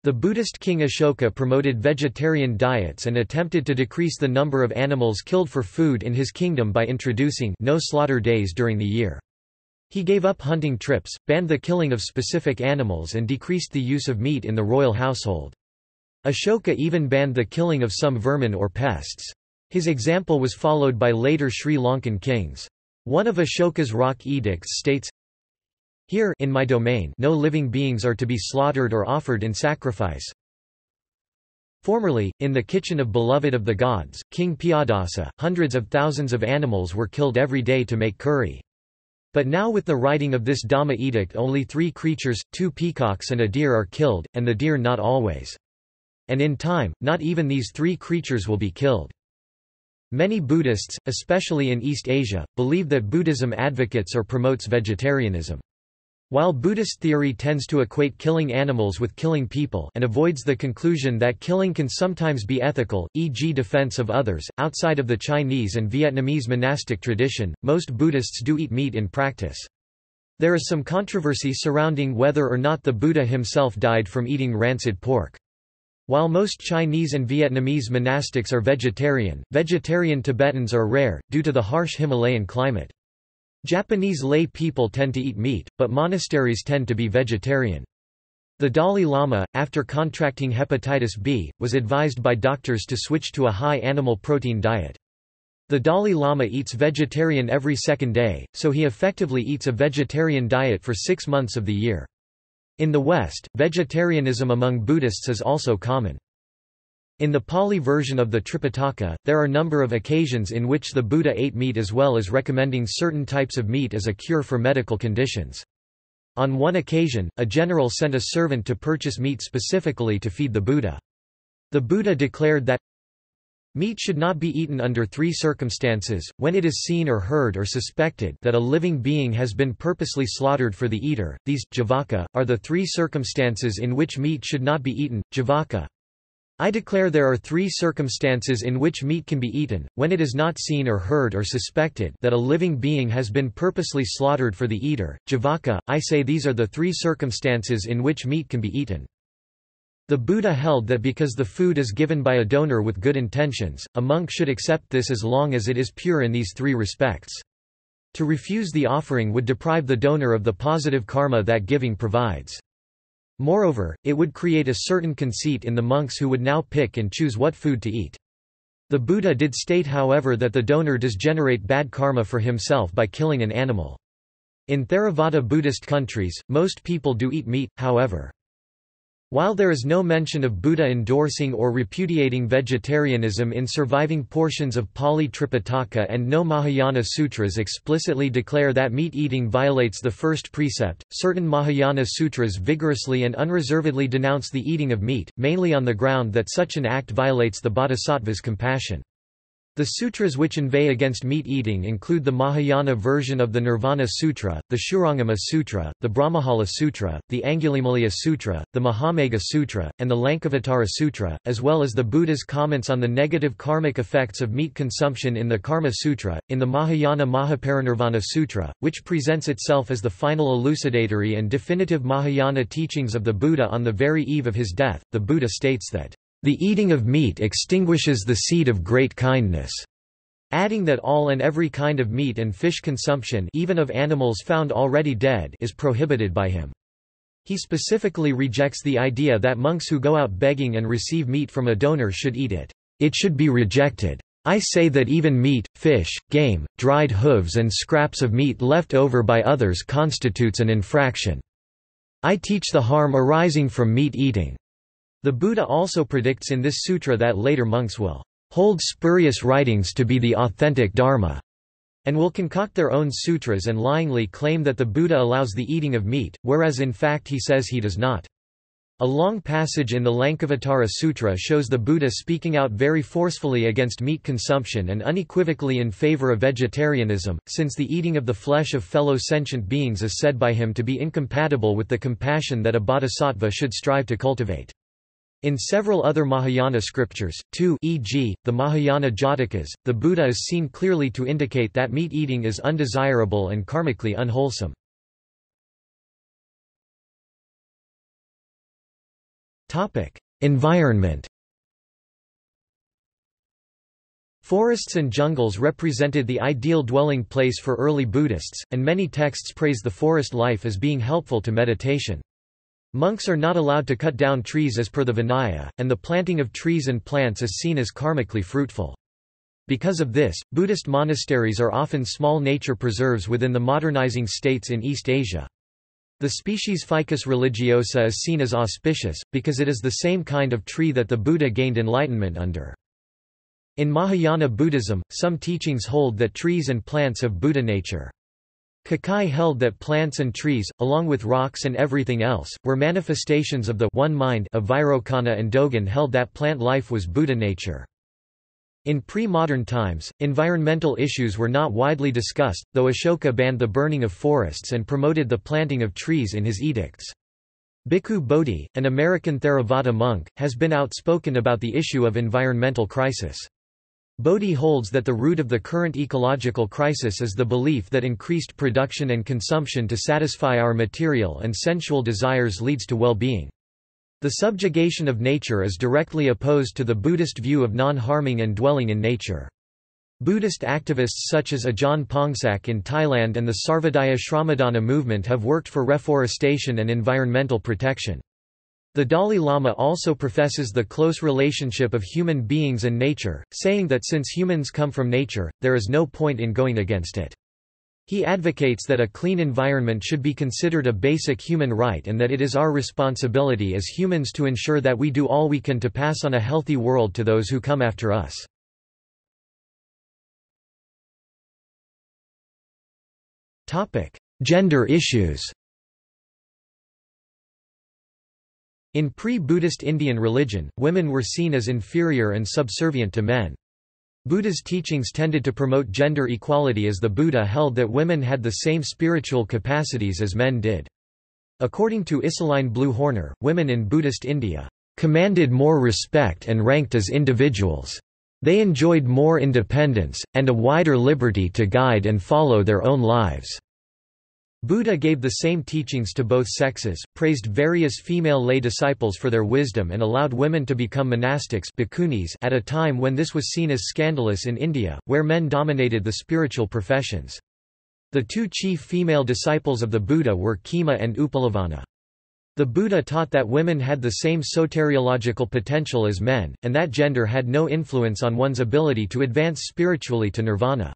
The Buddhist king Ashoka promoted vegetarian diets and attempted to decrease the number of animals killed for food in his kingdom by introducing no slaughter days during the year. He gave up hunting trips, banned the killing of specific animals and decreased the use of meat in the royal household. Ashoka even banned the killing of some vermin or pests. His example was followed by later Sri Lankan kings. One of Ashoka's rock edicts states, "Here in my domain no living beings are to be slaughtered or offered in sacrifice." Formerly, in the kitchen of beloved of the gods, King Piyadasa, hundreds of thousands of animals were killed every day to make curry. But now with the writing of this Dhamma edict only three creatures, two peacocks and a deer are killed, and the deer not always. And in time, not even these three creatures will be killed. Many Buddhists, especially in East Asia, believe that Buddhism advocates or promotes vegetarianism. While Buddhist theory tends to equate killing animals with killing people and avoids the conclusion that killing can sometimes be ethical, for example defense of others, outside of the Chinese and Vietnamese monastic tradition, most Buddhists do eat meat in practice. There is some controversy surrounding whether or not the Buddha himself died from eating rancid pork. While most Chinese and Vietnamese monastics are vegetarian, vegetarian Tibetans are rare, due to the harsh Himalayan climate. Japanese lay people tend to eat meat, but monasteries tend to be vegetarian. The Dalai Lama, after contracting hepatitis B, was advised by doctors to switch to a high animal protein diet. The Dalai Lama eats vegetarian every second day, so he effectively eats a vegetarian diet for six months of the year. In the West, vegetarianism among Buddhists is also common. In the Pali version of the Tripitaka, there are a number of occasions in which the Buddha ate meat as well as recommending certain types of meat as a cure for medical conditions. On one occasion, a general sent a servant to purchase meat specifically to feed the Buddha. The Buddha declared that meat should not be eaten under three circumstances: when it is seen or heard or suspected that a living being has been purposely slaughtered for the eater. These, Javaka, are the three circumstances in which meat should not be eaten, Javaka. I declare there are three circumstances in which meat can be eaten: when it is not seen or heard or suspected that a living being has been purposely slaughtered for the eater, Javaka. I say these are the three circumstances in which meat can be eaten. The Buddha held that because the food is given by a donor with good intentions, a monk should accept this as long as it is pure in these three respects. To refuse the offering would deprive the donor of the positive karma that giving provides. Moreover, it would create a certain conceit in the monks who would now pick and choose what food to eat. The Buddha did state, however, that the donor does generate bad karma for himself by killing an animal. In Theravada Buddhist countries, most people do eat meat, however. While there is no mention of Buddha endorsing or repudiating vegetarianism in surviving portions of Pali Tripitaka, and no Mahayana sutras explicitly declare that meat eating violates the first precept, certain Mahayana sutras vigorously and unreservedly denounce the eating of meat, mainly on the ground that such an act violates the bodhisattva's compassion. The sutras which inveigh against meat-eating include the Mahayana version of the Nirvana Sutra, the Shurangama Sutra, the Brahmajala Sutra, the Angulimala Sutra, the Mahamagga Sutra, and the Lankavatara Sutra, as well as the Buddha's comments on the negative karmic effects of meat consumption in the Karma Sutra, in the Mahayana Mahaparinirvana Sutra, which presents itself as the final elucidatory and definitive Mahayana teachings of the Buddha on the very eve of his death. The Buddha states that the eating of meat extinguishes the seed of great kindness, adding that all and every kind of meat and fish consumption, even of animals found already dead, is prohibited by him. He specifically rejects the idea that monks who go out begging and receive meat from a donor should eat it. It should be rejected. I say that even meat, fish, game, dried hooves and scraps of meat left over by others constitutes an infraction. I teach the harm arising from meat eating. The Buddha also predicts in this sutra that later monks will hold spurious writings to be the authentic Dharma, and will concoct their own sutras and lyingly claim that the Buddha allows the eating of meat, whereas in fact he says he does not. A long passage in the Lankavatara Sutra shows the Buddha speaking out very forcefully against meat consumption and unequivocally in favor of vegetarianism, since the eating of the flesh of fellow sentient beings is said by him to be incompatible with the compassion that a bodhisattva should strive to cultivate. In several other Mahayana scriptures, too, for example, the Mahayana Jatakas, the Buddha is seen clearly to indicate that meat eating is undesirable and karmically unwholesome. Environment. Forests and jungles represented the ideal dwelling place for early Buddhists, and many texts praise the forest life as being helpful to meditation. Monks are not allowed to cut down trees as per the Vinaya, and the planting of trees and plants is seen as karmically fruitful. Because of this, Buddhist monasteries are often small nature preserves within the modernizing states in East Asia. The species Ficus religiosa is seen as auspicious, because it is the same kind of tree that the Buddha gained enlightenment under. In Mahayana Buddhism, some teachings hold that trees and plants have Buddha nature. Kakai held that plants and trees, along with rocks and everything else, were manifestations of the one mind of Vairocana, and Dogen held that plant life was Buddha nature. In pre-modern times, environmental issues were not widely discussed, though Ashoka banned the burning of forests and promoted the planting of trees in his edicts. Bhikkhu Bodhi, an American Theravada monk, has been outspoken about the issue of environmental crisis. Bodhi holds that the root of the current ecological crisis is the belief that increased production and consumption to satisfy our material and sensual desires leads to well-being. The subjugation of nature is directly opposed to the Buddhist view of non-harming and dwelling in nature. Buddhist activists such as Ajahn Pongsak in Thailand and the Sarvodaya Shramadana movement have worked for reforestation and environmental protection. The Dalai Lama also professes the close relationship of human beings and nature, saying that since humans come from nature, there is no point in going against it. He advocates that a clean environment should be considered a basic human right and that it is our responsibility as humans to ensure that we do all we can to pass on a healthy world to those who come after us. Gender issues. In pre-Buddhist Indian religion, women were seen as inferior and subservient to men. Buddha's teachings tended to promote gender equality, as the Buddha held that women had the same spiritual capacities as men did. According to Isaline Blue Horner, women in Buddhist India commanded more respect and ranked as individuals. They enjoyed more independence, and a wider liberty to guide and follow their own lives. Buddha gave the same teachings to both sexes, praised various female lay disciples for their wisdom and allowed women to become monastics bhikkhunis at a time when this was seen as scandalous in India, where men dominated the spiritual professions. The two chief female disciples of the Buddha were Kema and Upalavana. The Buddha taught that women had the same soteriological potential as men, and that gender had no influence on one's ability to advance spiritually to nirvana.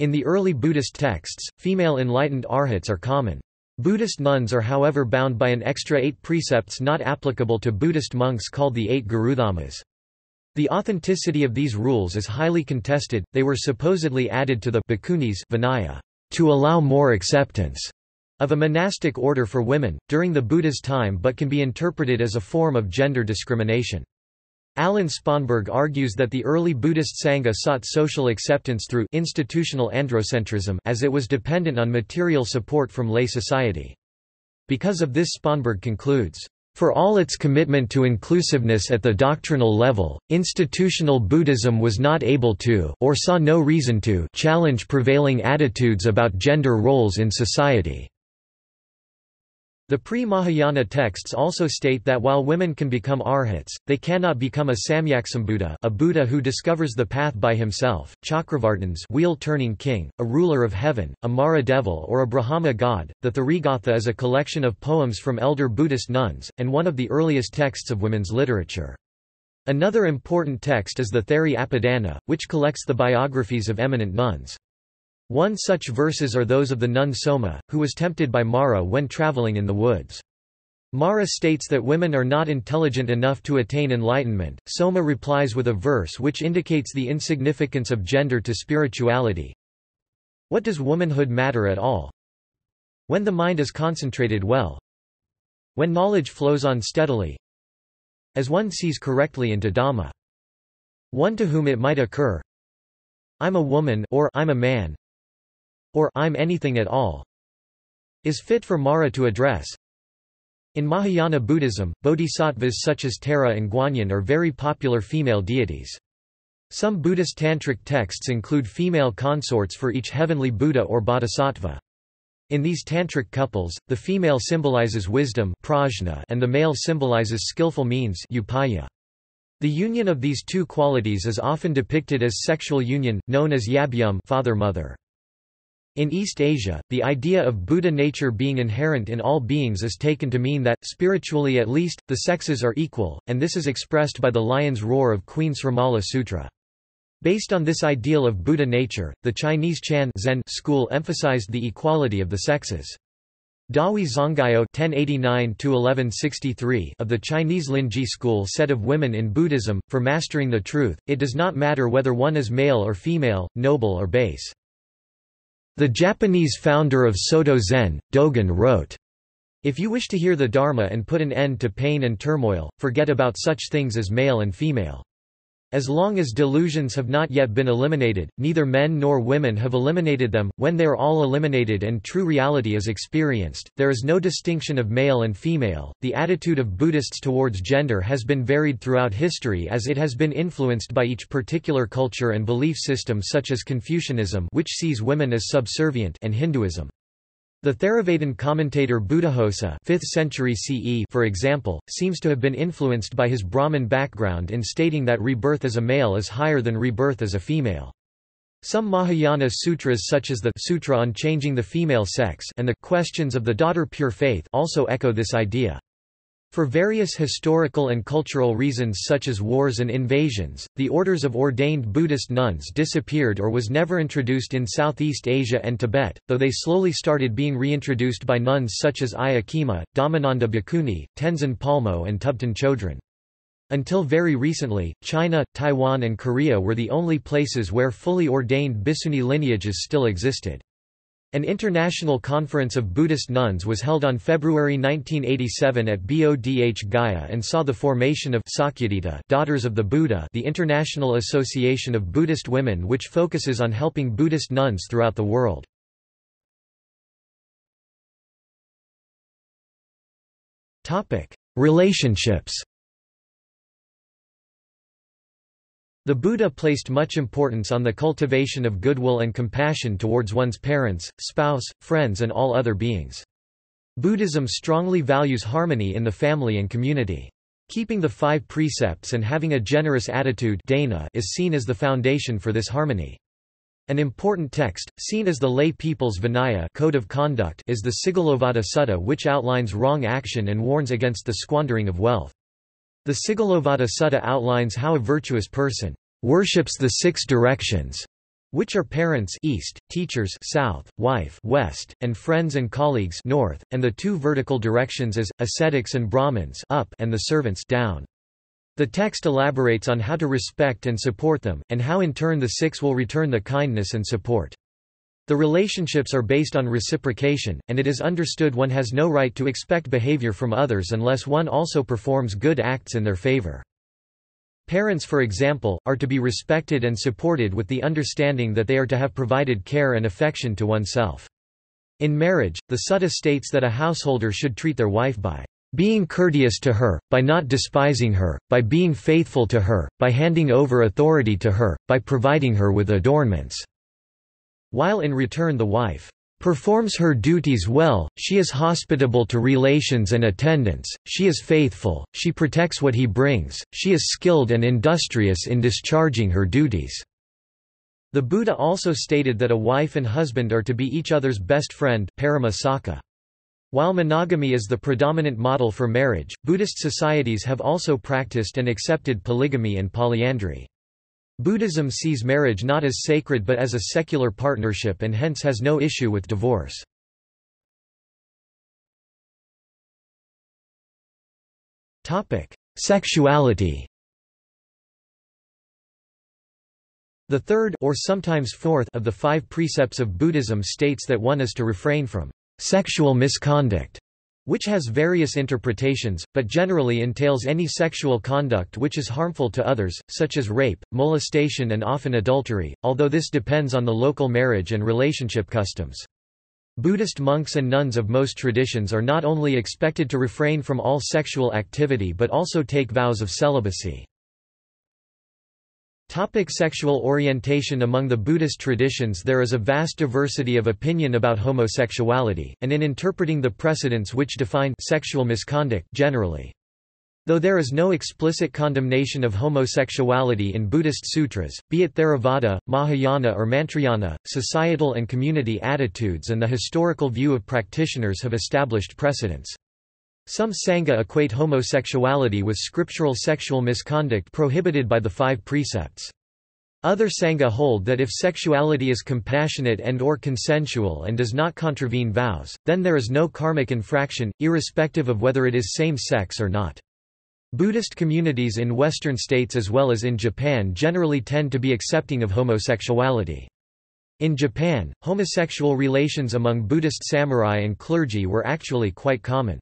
In the early Buddhist texts, female enlightened arhats are common. Buddhist nuns are however bound by an extra eight precepts not applicable to Buddhist monks called the eight Gurudhammas. The authenticity of these rules is highly contested. They were supposedly added to the bhikkhunis Vinaya to allow more acceptance of a monastic order for women, during the Buddha's time, but can be interpreted as a form of gender discrimination. Alan Sponberg argues that the early Buddhist Sangha sought social acceptance through institutional androcentrism, as it was dependent on material support from lay society. Because of this, Sponberg concludes, "For all its commitment to inclusiveness at the doctrinal level, institutional Buddhism was not able to, or saw no reason to, challenge prevailing attitudes about gender roles in society." The pre-Mahayana texts also state that while women can become arhats, they cannot become a Samyaksambuddha, a Buddha who discovers the path by himself, Chakravartins, wheel-turning king, a ruler of heaven, a Mara devil or a Brahma god. The Therigatha is a collection of poems from elder Buddhist nuns, and one of the earliest texts of women's literature. Another important text is the Theriapadana, which collects the biographies of eminent nuns. One such verses are those of the nun Soma, who was tempted by Mara when traveling in the woods. Mara states that women are not intelligent enough to attain enlightenment. Soma replies with a verse which indicates the insignificance of gender to spirituality. What does womanhood matter at all? When the mind is concentrated well, when knowledge flows on steadily, as one sees correctly into Dhamma. One to whom it might occur, I'm a woman, or I'm a man, or I'm anything at all, is fit for Mara to address. In Mahayana Buddhism, bodhisattvas such as Tara and Guanyin are very popular female deities. Some Buddhist tantric texts include female consorts for each heavenly Buddha or bodhisattva. In these tantric couples, the female symbolizes wisdom prajna and the male symbolizes skillful means upaya. The union of these two qualities is often depicted as sexual union, known as yabyum father-mother. In East Asia, the idea of Buddha nature being inherent in all beings is taken to mean that, spiritually at least, the sexes are equal, and this is expressed by the lion's roar of Queen Sramala Sutra. Based on this ideal of Buddha nature, the Chinese Chan Zen school emphasized the equality of the sexes. Dawi Zonggayo ten eighty-nine to eleven sixty-three of the Chinese Linji school said of women in Buddhism, "For mastering the truth, it does not matter whether one is male or female, noble or base." The Japanese founder of Soto Zen, Dogen, wrote, "If you wish to hear the Dharma and put an end to pain and turmoil, forget about such things as male and female. As long as delusions have not yet been eliminated, neither men nor women have eliminated them. When they are all eliminated and true reality is experienced, there is no distinction of male and female." The attitude of Buddhists towards gender has been varied throughout history, as it has been influenced by each particular culture and belief system, such as Confucianism, which sees women as subservient, and Hinduism. The Theravadin commentator Buddhahosa fifth century C E, for example, seems to have been influenced by his Brahmin background in stating that rebirth as a male is higher than rebirth as a female. Some Mahayana sutras such as the Sutra on Changing the Female Sex and the Questions of the Daughter Pure Faith also echo this idea. For various historical and cultural reasons such as wars and invasions, the orders of ordained Buddhist nuns disappeared or was never introduced in Southeast Asia and Tibet, though they slowly started being reintroduced by nuns such as Ayakema, Dhammananda Bhikkhuni, Tenzin Palmo and Tubten Chodron. Until very recently, China, Taiwan and Korea were the only places where fully ordained Bisuni lineages still existed. An international conference of Buddhist nuns was held on February nineteen eighty-seven at Bodh Gaya and saw the formation of Sakyadita Daughters of the Buddha, the International Association of Buddhist Women, which focuses on helping Buddhist nuns throughout the world. Relationships. The Buddha placed much importance on the cultivation of goodwill and compassion towards one's parents, spouse, friends and all other beings. Buddhism strongly values harmony in the family and community. Keeping the five precepts and having a generous attitude (dana) is seen as the foundation for this harmony. An important text, seen as the lay people's Vinaya code of conduct, is the Sigālovāda Sutta, which outlines wrong action and warns against the squandering of wealth. The Sigālovāda Sutta outlines how a virtuous person worships the six directions, which are parents east, teachers south, wife west, and friends and colleagues north, and the two vertical directions as ascetics and Brahmins up and the servants down. The text elaborates on how to respect and support them, and how in turn the six will return the kindness and support. The relationships are based on reciprocation, and it is understood one has no right to expect behavior from others unless one also performs good acts in their favor. Parents, for example, are to be respected and supported with the understanding that they are to have provided care and affection to oneself. In marriage, the sutta states that a householder should treat their wife by being courteous to her, by not despising her, by being faithful to her, by handing over authority to her, by providing her with adornments. While in return the wife performs her duties well, she is hospitable to relations and attendants, she is faithful, she protects what he brings, she is skilled and industrious in discharging her duties. The Buddha also stated that a wife and husband are to be each other's best friend, parama sakha. While monogamy is the predominant model for marriage, Buddhist societies have also practiced and accepted polygamy and polyandry. Buddhism sees marriage not as sacred but as a secular partnership and hence has no issue with divorce. Sexuality. The third or sometimes fourth of the five precepts of Buddhism states that one is to refrain from sexual misconduct, which has various interpretations, but generally entails any sexual conduct which is harmful to others, such as rape, molestation and often adultery, although this depends on the local marriage and relationship customs. Buddhist monks and nuns of most traditions are not only expected to refrain from all sexual activity but also take vows of celibacy. Topic: sexual orientation. Among the Buddhist traditions there is a vast diversity of opinion about homosexuality, and in interpreting the precedents which define sexual misconduct generally. Though there is no explicit condemnation of homosexuality in Buddhist sutras, be it Theravada, Mahayana or Mantrayana, societal and community attitudes and the historical view of practitioners have established precedents. Some Sangha equate homosexuality with scriptural sexual misconduct prohibited by the five precepts. Other Sangha hold that if sexuality is compassionate and or consensual and does not contravene vows, then there is no karmic infraction, irrespective of whether it is same-sex or not. Buddhist communities in Western states as well as in Japan generally tend to be accepting of homosexuality. In Japan, homosexual relations among Buddhist samurai and clergy were actually quite common.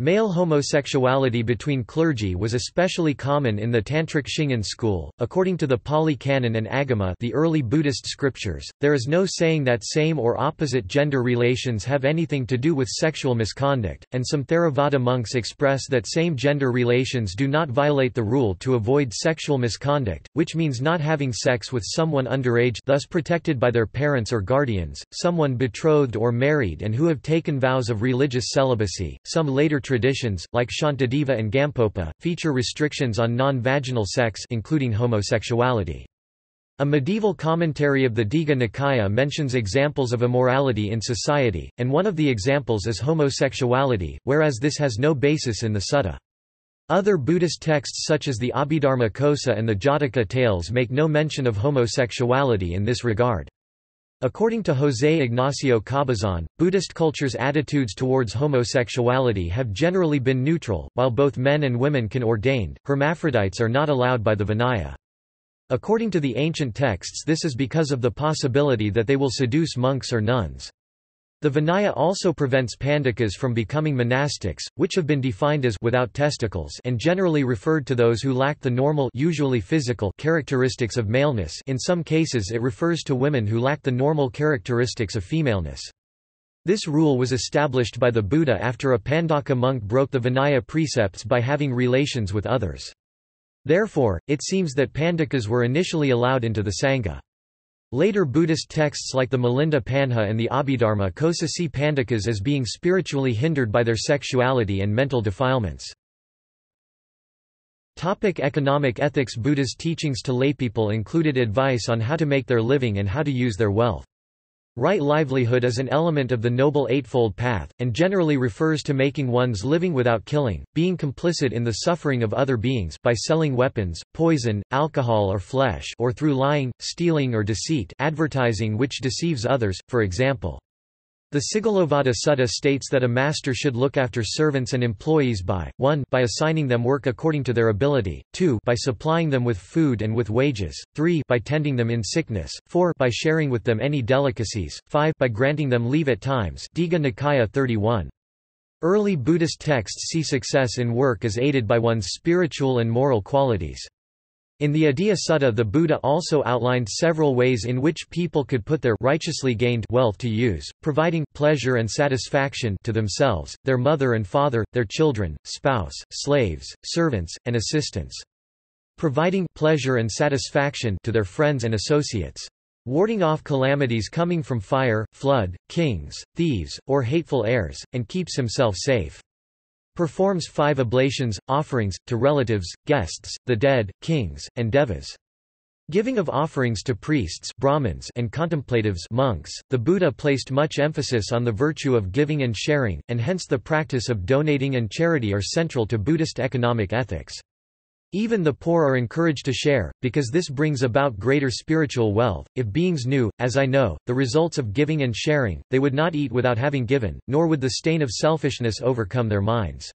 Male homosexuality between clergy was especially common in the Tantric Shingon school. According to the Pali Canon and Agama, the early Buddhist scriptures, there is no saying that same or opposite gender relations have anything to do with sexual misconduct, and some Theravada monks express that same gender relations do not violate the rule to avoid sexual misconduct, which means not having sex with someone underage, thus protected by their parents or guardians, someone betrothed or married and who have taken vows of religious celibacy. Some later traditions, like Shantideva and Gampopa, feature restrictions on non-vaginal sex, including homosexuality. A medieval commentary of the Diga Nikaya mentions examples of immorality in society, and one of the examples is homosexuality, whereas this has no basis in the sutta. Other Buddhist texts such as the Abhidharma Kosa and the Jataka tales make no mention of homosexuality in this regard. According to José Ignacio Cabazón, Buddhist culture's attitudes towards homosexuality have generally been neutral, while both men and women can ordain, hermaphrodites are not allowed by the Vinaya. According to the ancient texts, this is because of the possibility that they will seduce monks or nuns. The Vinaya also prevents Pandikas from becoming monastics, which have been defined as without testicles and generally referred to those who lack the normal, usually physical, characteristics of maleness. In some cases it refers to women who lack the normal characteristics of femaleness. This rule was established by the Buddha after a Pandaka monk broke the Vinaya precepts by having relations with others. Therefore, it seems that Pandikas were initially allowed into the Sangha. Later Buddhist texts like the Milinda Panha and the Abhidharma Kosa see Pandikas as being spiritually hindered by their sexuality and mental defilements. Economic ethics. Buddha's teachings to laypeople included advice on how to make their living and how to use their wealth. Right livelihood is an element of the Noble Eightfold Path, and generally refers to making one's living without killing, being complicit in the suffering of other beings by selling weapons, poison, alcohol or flesh, or through lying, stealing or deceit, advertising which deceives others, for example. The Sigillovada Sutta states that a master should look after servants and employees by, one by assigning them work according to their ability, two by supplying them with food and with wages, three by tending them in sickness, four by sharing with them any delicacies, five by granting them leave at times. Diga Nikaya thirty-one. Early Buddhist texts see success in work as aided by one's spiritual and moral qualities. In the Adiya Sutta, the Buddha also outlined several ways in which people could put their righteously gained wealth to use, providing pleasure and satisfaction to themselves, their mother and father, their children, spouse, slaves, servants, and assistants. Providing pleasure and satisfaction to their friends and associates. Warding off calamities coming from fire, flood, kings, thieves, or hateful heirs, and keeps himself safe. Performs five oblations, offerings, to relatives, guests, the dead, kings, and devas. Giving of offerings to priests, Brahmins, and contemplatives, monks. The Buddha placed much emphasis on the virtue of giving and sharing, and hence the practice of donating and charity are central to Buddhist economic ethics. Even the poor are encouraged to share, because this brings about greater spiritual wealth. If beings knew, as I know, the results of giving and sharing, they would not eat without having given, nor would the stain of selfishness overcome their minds.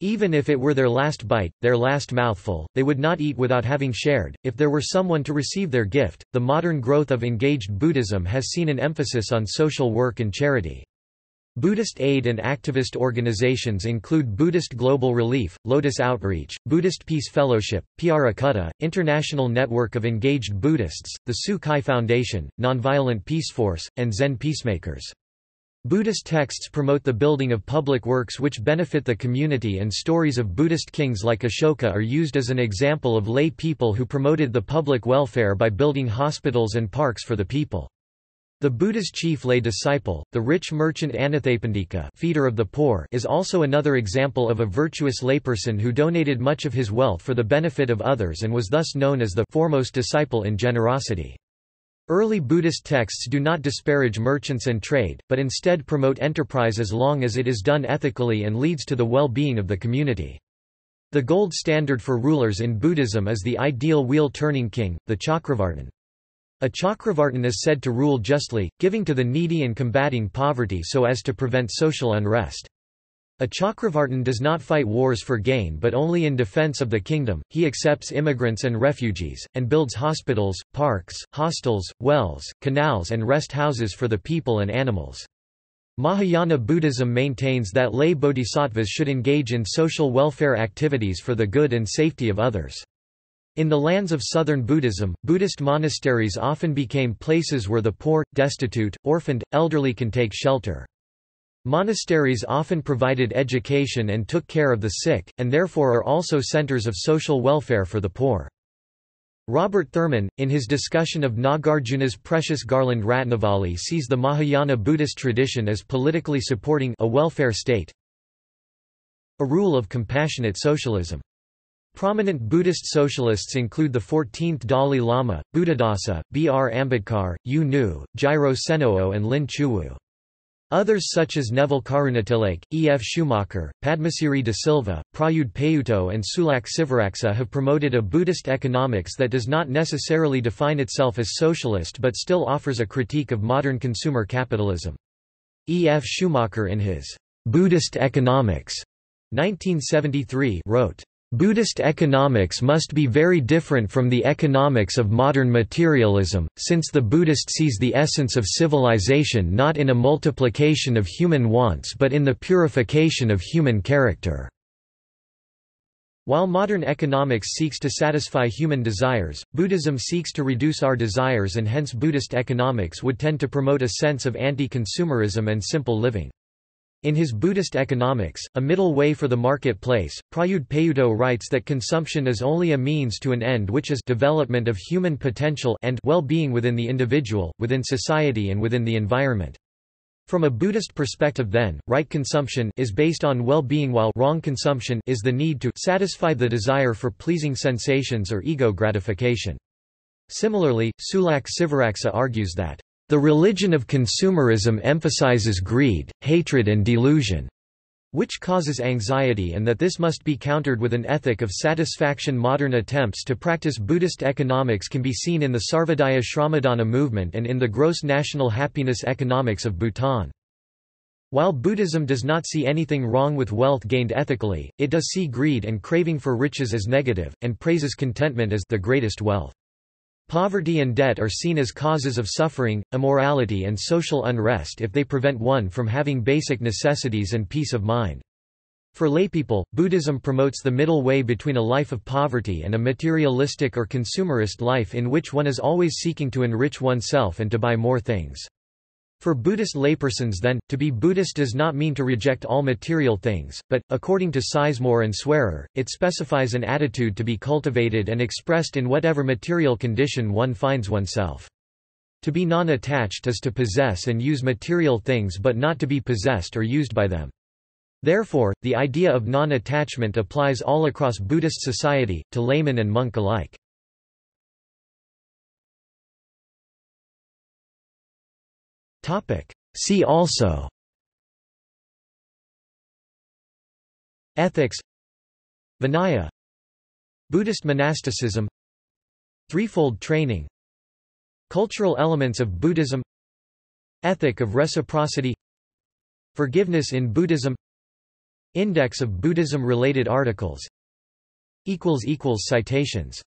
Even if it were their last bite, their last mouthful, they would not eat without having shared, if there were someone to receive their gift. The modern growth of engaged Buddhism has seen an emphasis on social work and charity. Buddhist aid and activist organizations include Buddhist Global Relief, Lotus Outreach, Buddhist Peace Fellowship, Piara Kutta, International Network of Engaged Buddhists, the Su Kai Foundation, Nonviolent Peace Force, and Zen Peacemakers. Buddhist texts promote the building of public works which benefit the community, and stories of Buddhist kings like Ashoka are used as an example of lay people who promoted the public welfare by building hospitals and parks for the people. The Buddha's chief lay disciple, the rich merchant Anathapindika, feeder of the poor, is also another example of a virtuous layperson who donated much of his wealth for the benefit of others and was thus known as the foremost disciple in generosity. Early Buddhist texts do not disparage merchants and trade, but instead promote enterprise as long as it is done ethically and leads to the well-being of the community. The gold standard for rulers in Buddhism is the ideal wheel-turning king, the Chakravartin. A Chakravartin is said to rule justly, giving to the needy and combating poverty so as to prevent social unrest. A Chakravartin does not fight wars for gain but only in defense of the kingdom. He accepts immigrants and refugees, and builds hospitals, parks, hostels, wells, canals and rest houses for the people and animals. Mahayana Buddhism maintains that lay bodhisattvas should engage in social welfare activities for the good and safety of others. In the lands of southern Buddhism, Buddhist monasteries often became places where the poor, destitute, orphaned, elderly can take shelter. Monasteries often provided education and took care of the sick, and therefore are also centers of social welfare for the poor. Robert Thurman, in his discussion of Nagarjuna's precious garland Ratnavali, sees the Mahayana Buddhist tradition as politically supporting a welfare state, a rule of compassionate socialism. Prominent Buddhist socialists include the fourteenth Dalai Lama, Buddhadasa, B R Ambedkar, U Nu, Jiro Seno'o and Lin Chuwu. Others such as Neville Karunatilake, E F Schumacher, Padmasiri de Silva, Prayud Payutto and Sulak Sivaraksa have promoted a Buddhist economics that does not necessarily define itself as socialist but still offers a critique of modern consumer capitalism. E F Schumacher in his Buddhist Economics nineteen seventy-three wrote, "Buddhist economics must be very different from the economics of modern materialism, since the Buddhist sees the essence of civilization not in a multiplication of human wants but in the purification of human character." While modern economics seeks to satisfy human desires, Buddhism seeks to reduce our desires, and hence Buddhist economics would tend to promote a sense of anti-consumerism and simple living. In his Buddhist Economics, A Middle Way for the Marketplace, Prayud Payutto writes that consumption is only a means to an end which is development of human potential and well-being within the individual, within society and within the environment. From a Buddhist perspective then, right consumption is based on well-being while wrong consumption is the need to satisfy the desire for pleasing sensations or ego gratification. Similarly, Sulak Sivaraksa argues that the religion of consumerism emphasizes greed, hatred and delusion, which causes anxiety, and that this must be countered with an ethic of satisfaction. Modern attempts to practice Buddhist economics can be seen in the Sarvodaya Shramadana movement and in the gross national happiness economics of Bhutan. While Buddhism does not see anything wrong with wealth gained ethically, it does see greed and craving for riches as negative, and praises contentment as the greatest wealth. Poverty and debt are seen as causes of suffering, immorality and social unrest if they prevent one from having basic necessities and peace of mind. For laypeople, Buddhism promotes the middle way between a life of poverty and a materialistic or consumerist life in which one is always seeking to enrich oneself and to buy more things. For Buddhist laypersons then, to be Buddhist does not mean to reject all material things, but, according to Sizemore and Swearer, it specifies an attitude to be cultivated and expressed in whatever material condition one finds oneself. To be non-attached is to possess and use material things but not to be possessed or used by them. Therefore, the idea of non-attachment applies all across Buddhist society, to layman and monk alike. See also: Ethics, Vinaya, Buddhist monasticism, Threefold training, Cultural elements of Buddhism, Ethic of reciprocity, Forgiveness in Buddhism, Index of Buddhism-related articles. Citations